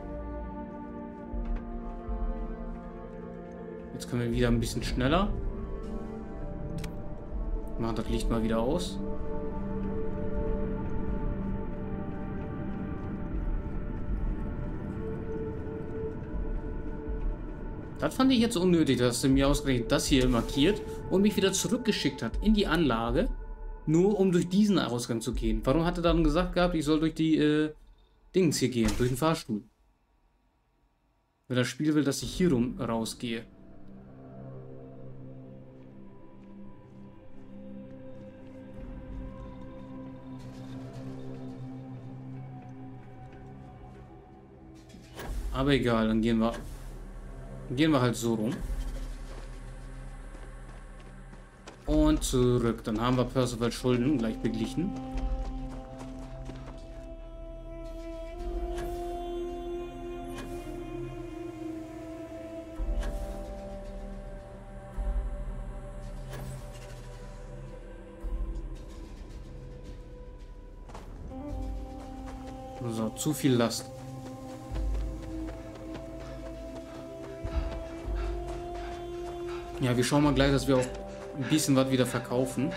Jetzt können wir wieder ein bisschen schneller. Machen das Licht mal wieder aus. Das fand ich jetzt unnötig, dass er mir ausgerechnet das hier markiert und mich wieder zurückgeschickt hat in die Anlage, nur um durch diesen Ausgang zu gehen. Warum hat er dann gesagt gehabt, ich soll durch die äh, Dings hier gehen, durch den Fahrstuhl? Wenn das Spiel will, dass ich hier rum rausgehe. Aber egal, dann gehen wir... Gehen wir halt so rum. Und zurück. Dann haben wir Percival Schulden gleich beglichen. So, zu viel Last. Ja, wir schauen mal gleich, dass wir auch ein bisschen was wieder verkaufen.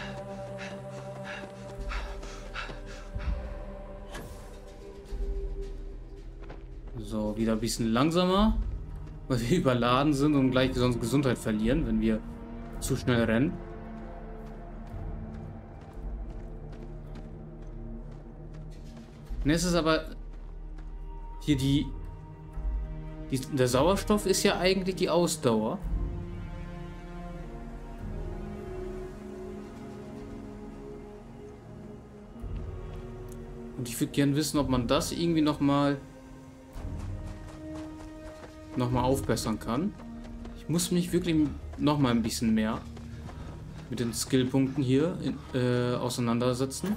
So, wieder ein bisschen langsamer, weil wir überladen sind und gleich sonst Gesundheit verlieren, wenn wir zu schnell rennen. Ne, es ist aber hier die, die... Der Sauerstoff ist ja eigentlich die Ausdauer. Und ich würde gerne wissen, ob man das irgendwie nochmal nochmal aufbessern kann. Ich muss mich wirklich nochmal ein bisschen mehr mit den Skillpunkten hier in, äh, auseinandersetzen.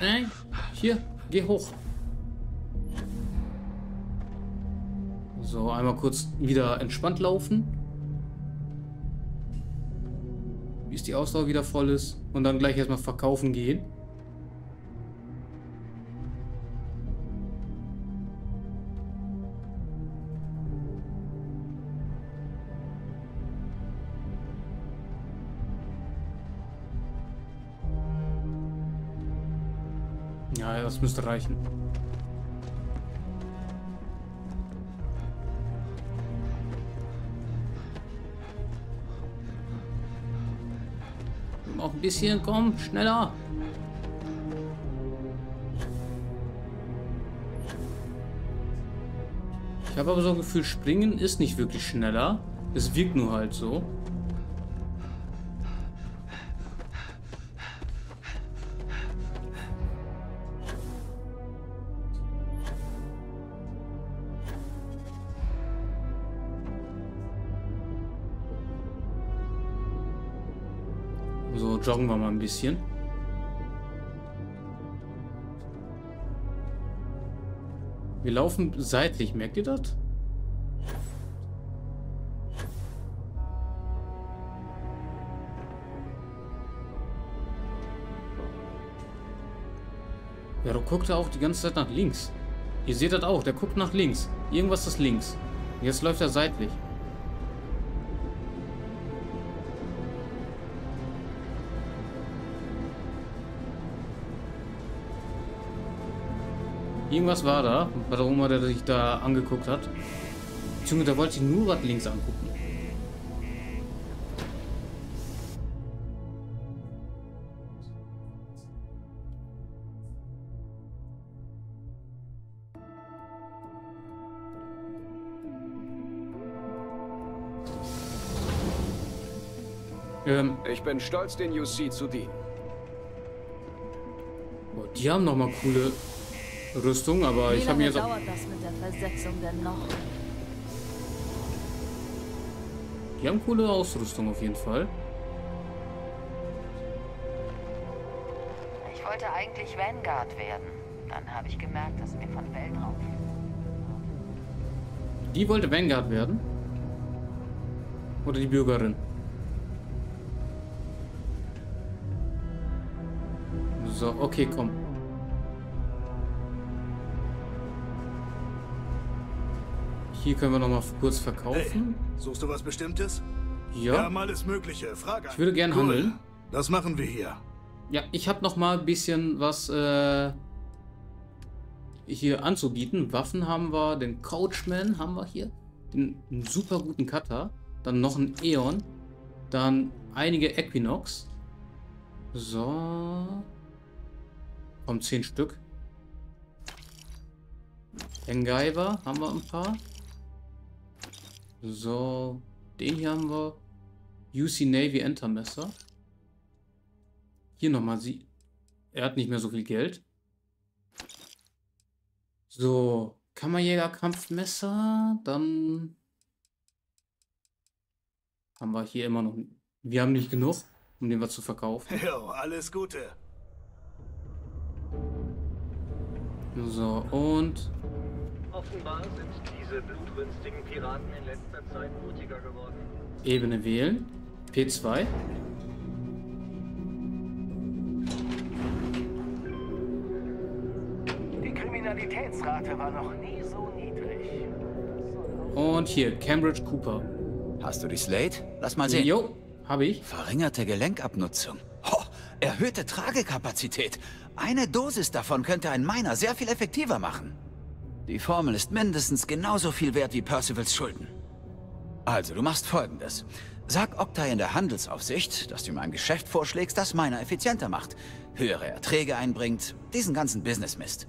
Nein, hier, geh hoch. So, einmal kurz wieder entspannt laufen. Bis die Ausdauer wieder voll ist. Und dann gleich erstmal verkaufen gehen. Ja, das müsste reichen. Auch ein bisschen, komm, schneller. Ich habe aber so ein Gefühl, springen ist nicht wirklich schneller. Es wirkt nur halt so. Joggen wir mal ein bisschen. Wir laufen seitlich, merkt ihr das? Ja, der guckt ja auch die ganze Zeit nach links. Ihr seht das auch, der guckt nach links. Irgendwas ist links. Jetzt läuft er seitlich. Irgendwas war da, warum er sich da angeguckt hat. Junge, da wollte ich nur was links angucken. Ähm. Ich bin stolz, den U C zu dienen. Boah, die haben nochmal coole Rüstung, aber ich habe mir jetzt auch... das mit der Versetzung denn noch? Die haben coole Ausrüstung auf jeden Fall. Ich wollte eigentlich Vanguard werden. Dann habe ich gemerkt, dass mir von Weltraum... Die wollte Vanguard werden? Oder die Bürgerin? So, okay, komm. Hier können wir noch mal kurz verkaufen. Hey, suchst du was Bestimmtes? Ja. Wir haben alles Mögliche. Frage. Ich würde gerne cool. handeln. Das machen wir hier. Ja, ich habe noch mal ein bisschen was äh, hier anzubieten. Waffen haben wir, den Couchman haben wir hier, den einen super guten Cutter, dann noch ein Eon, dann einige Equinox. So. Komm, zehn Stück. Engaiver haben wir ein paar. So, den hier haben wir. U C Navy Entermesser. Hier nochmal sie. Er hat nicht mehr so viel Geld. So, Kammerjäger Kampfmesser. Dann haben wir hier immer noch. Wir haben nicht genug, um den was zu verkaufen. Jo, alles Gute. So, und. Offenbar sind diese blutrünstigen Piraten in letzter Zeit mutiger geworden. Ebene wählen. P zwei. Die Kriminalitätsrate war noch nie so niedrig. Und hier, Cambridge Cooper. Hast du die Slate? Lass mal sehen. Jo, habe ich. Verringerte Gelenkabnutzung. Ho, erhöhte Tragekapazität. Eine Dosis davon könnte ein Miner sehr viel effektiver machen. Die Formel ist mindestens genauso viel wert wie Percivals Schulden. Also, du machst Folgendes. Sag Oktai in der Handelsaufsicht, dass du ihm ein Geschäft vorschlägst, das Miner effizienter macht, höhere Erträge einbringt, diesen ganzen Business-Mist.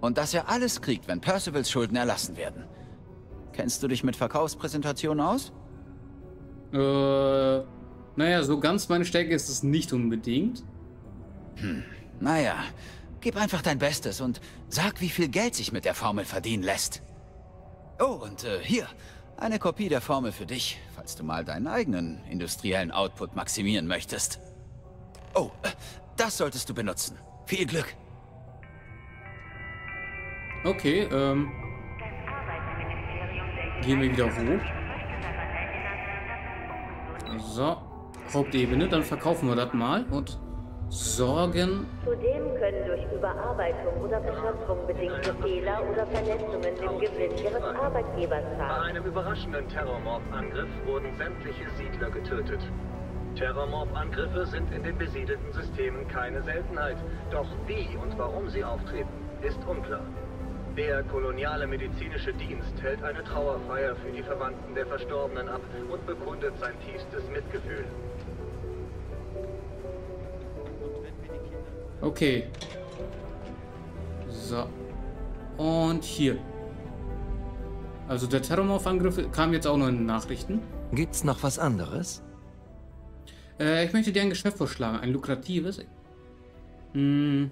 Und dass er alles kriegt, wenn Percivals Schulden erlassen werden. Kennst du dich mit Verkaufspräsentationen aus? Äh, naja, so ganz meine Stärke ist es nicht unbedingt. Hm, naja, gib einfach dein Bestes und sag, wie viel Geld sich mit der Formel verdienen lässt. Oh, und äh, hier, eine Kopie der Formel für dich, falls du mal deinen eigenen industriellen Output maximieren möchtest. Oh, äh, das solltest du benutzen. Viel Glück. Okay, ähm... gehen wir wieder hoch. So, Hauptebene, dann verkaufen wir das mal und sorgen. Zudem können durch Überarbeitung oder Beschaffung bedingte Fehler oder Verletzungen dem Gewinn ihres Arbeitgebers zahlen. Bei einem überraschenden Terrormorph-Angriff wurden sämtliche Siedler getötet. Terrormorph-Angriffe sind in den besiedelten Systemen keine Seltenheit. Doch wie und warum sie auftreten, ist unklar. Der koloniale medizinische Dienst hält eine Trauerfeier für die Verwandten der Verstorbenen ab und bekundet sein tiefstes Mitgefühl. Okay. So. Und hier. Also der Terrormorph-Angriff kam jetzt auch noch in den Nachrichten. Gibt's noch was anderes? Äh, ich möchte dir ein Geschäft vorschlagen. Ein lukratives. Hm.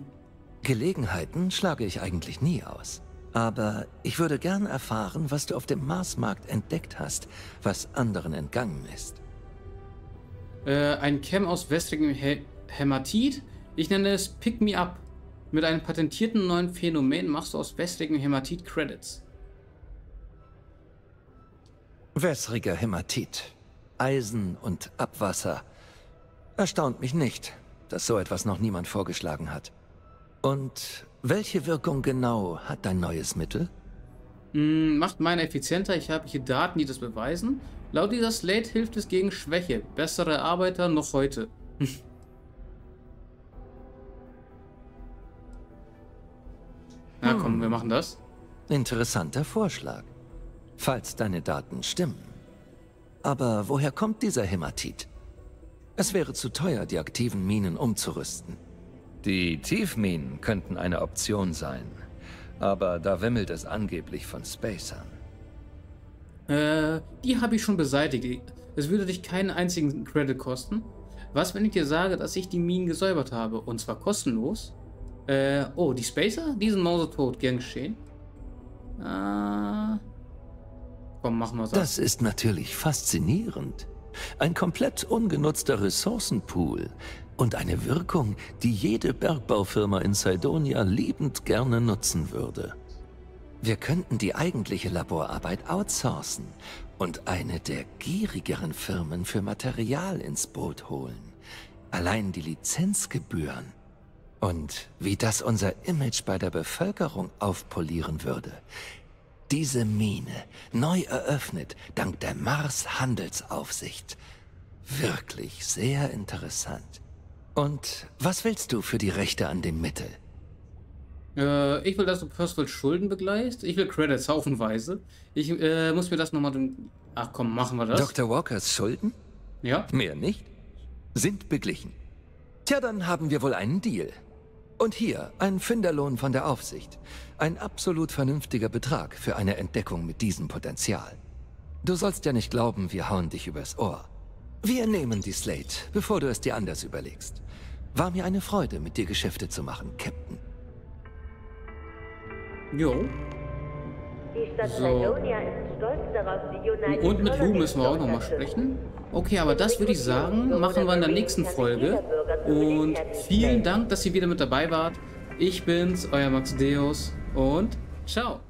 Gelegenheiten schlage ich eigentlich nie aus. Aber ich würde gern erfahren, was du auf dem Marsmarkt entdeckt hast, was anderen entgangen ist. Äh, ein Chem aus wässrigem Hämatit. Ich nenne es Pick-Me-Up. Mit einem patentierten neuen Phänomen machst du aus wässrigem Hämatit Credits. Wässriger Hämatit. Eisen und Abwasser. Erstaunt mich nicht, dass so etwas noch niemand vorgeschlagen hat. Und welche Wirkung genau hat dein neues Mittel? Mm, macht meine effizienter. Ich habe hier Daten, die das beweisen. Laut dieser Slate hilft es gegen Schwäche. Bessere Arbeiter noch heute. Na hm. komm, wir machen das. Interessanter Vorschlag. Falls deine Daten stimmen. Aber woher kommt dieser Hämatit? Es wäre zu teuer, die aktiven Minen umzurüsten. Die Tiefminen könnten eine Option sein, aber da wimmelt es angeblich von Spacern. Äh, die habe ich schon beseitigt. Es würde dich keinen einzigen Credit kosten. Was, wenn ich dir sage, dass ich die Minen gesäubert habe? Und zwar kostenlos. Äh, oh, die Spacer? Die sind mausetot, gern geschehen. Äh, komm, machen wir das. Das ist natürlich faszinierend. Ein komplett ungenutzter Ressourcenpool. Und eine Wirkung, die jede Bergbaufirma in Cydonia liebend gerne nutzen würde. Wir könnten die eigentliche Laborarbeit outsourcen und eine der gierigeren Firmen für Material ins Boot holen. Allein die Lizenzgebühren. Und wie das unser Image bei der Bevölkerung aufpolieren würde. Diese Mine, neu eröffnet, dank der Mars Handelsaufsicht. Wirklich sehr interessant. Und was willst du für die Rechte an dem Mittel? Äh, ich will, dass du Percival Schulden begleichst. Ich will Credits haufenweise. Ich äh, muss mir das nochmal... Ach komm, machen wir das. Doktor Walkers Schulden? Ja. Mehr nicht? Sind beglichen. Tja, dann haben wir wohl einen Deal. Und hier, ein Finderlohn von der Aufsicht. Ein absolut vernünftiger Betrag für eine Entdeckung mit diesem Potenzial. Du sollst ja nicht glauben, wir hauen dich übers Ohr. Wir nehmen die Slate, bevor du es dir anders überlegst. War mir eine Freude, mit dir Geschäfte zu machen, Captain. Jo. Die Stadt Cydonia ist stolz darauf, die United und mit Lou müssen wir auch nochmal sprechen. Okay, aber das würde ich sagen, machen wir in der nächsten Folge. Und vielen Dank, dass ihr wieder mit dabei wart. Ich bin's, euer Max Deus und ciao.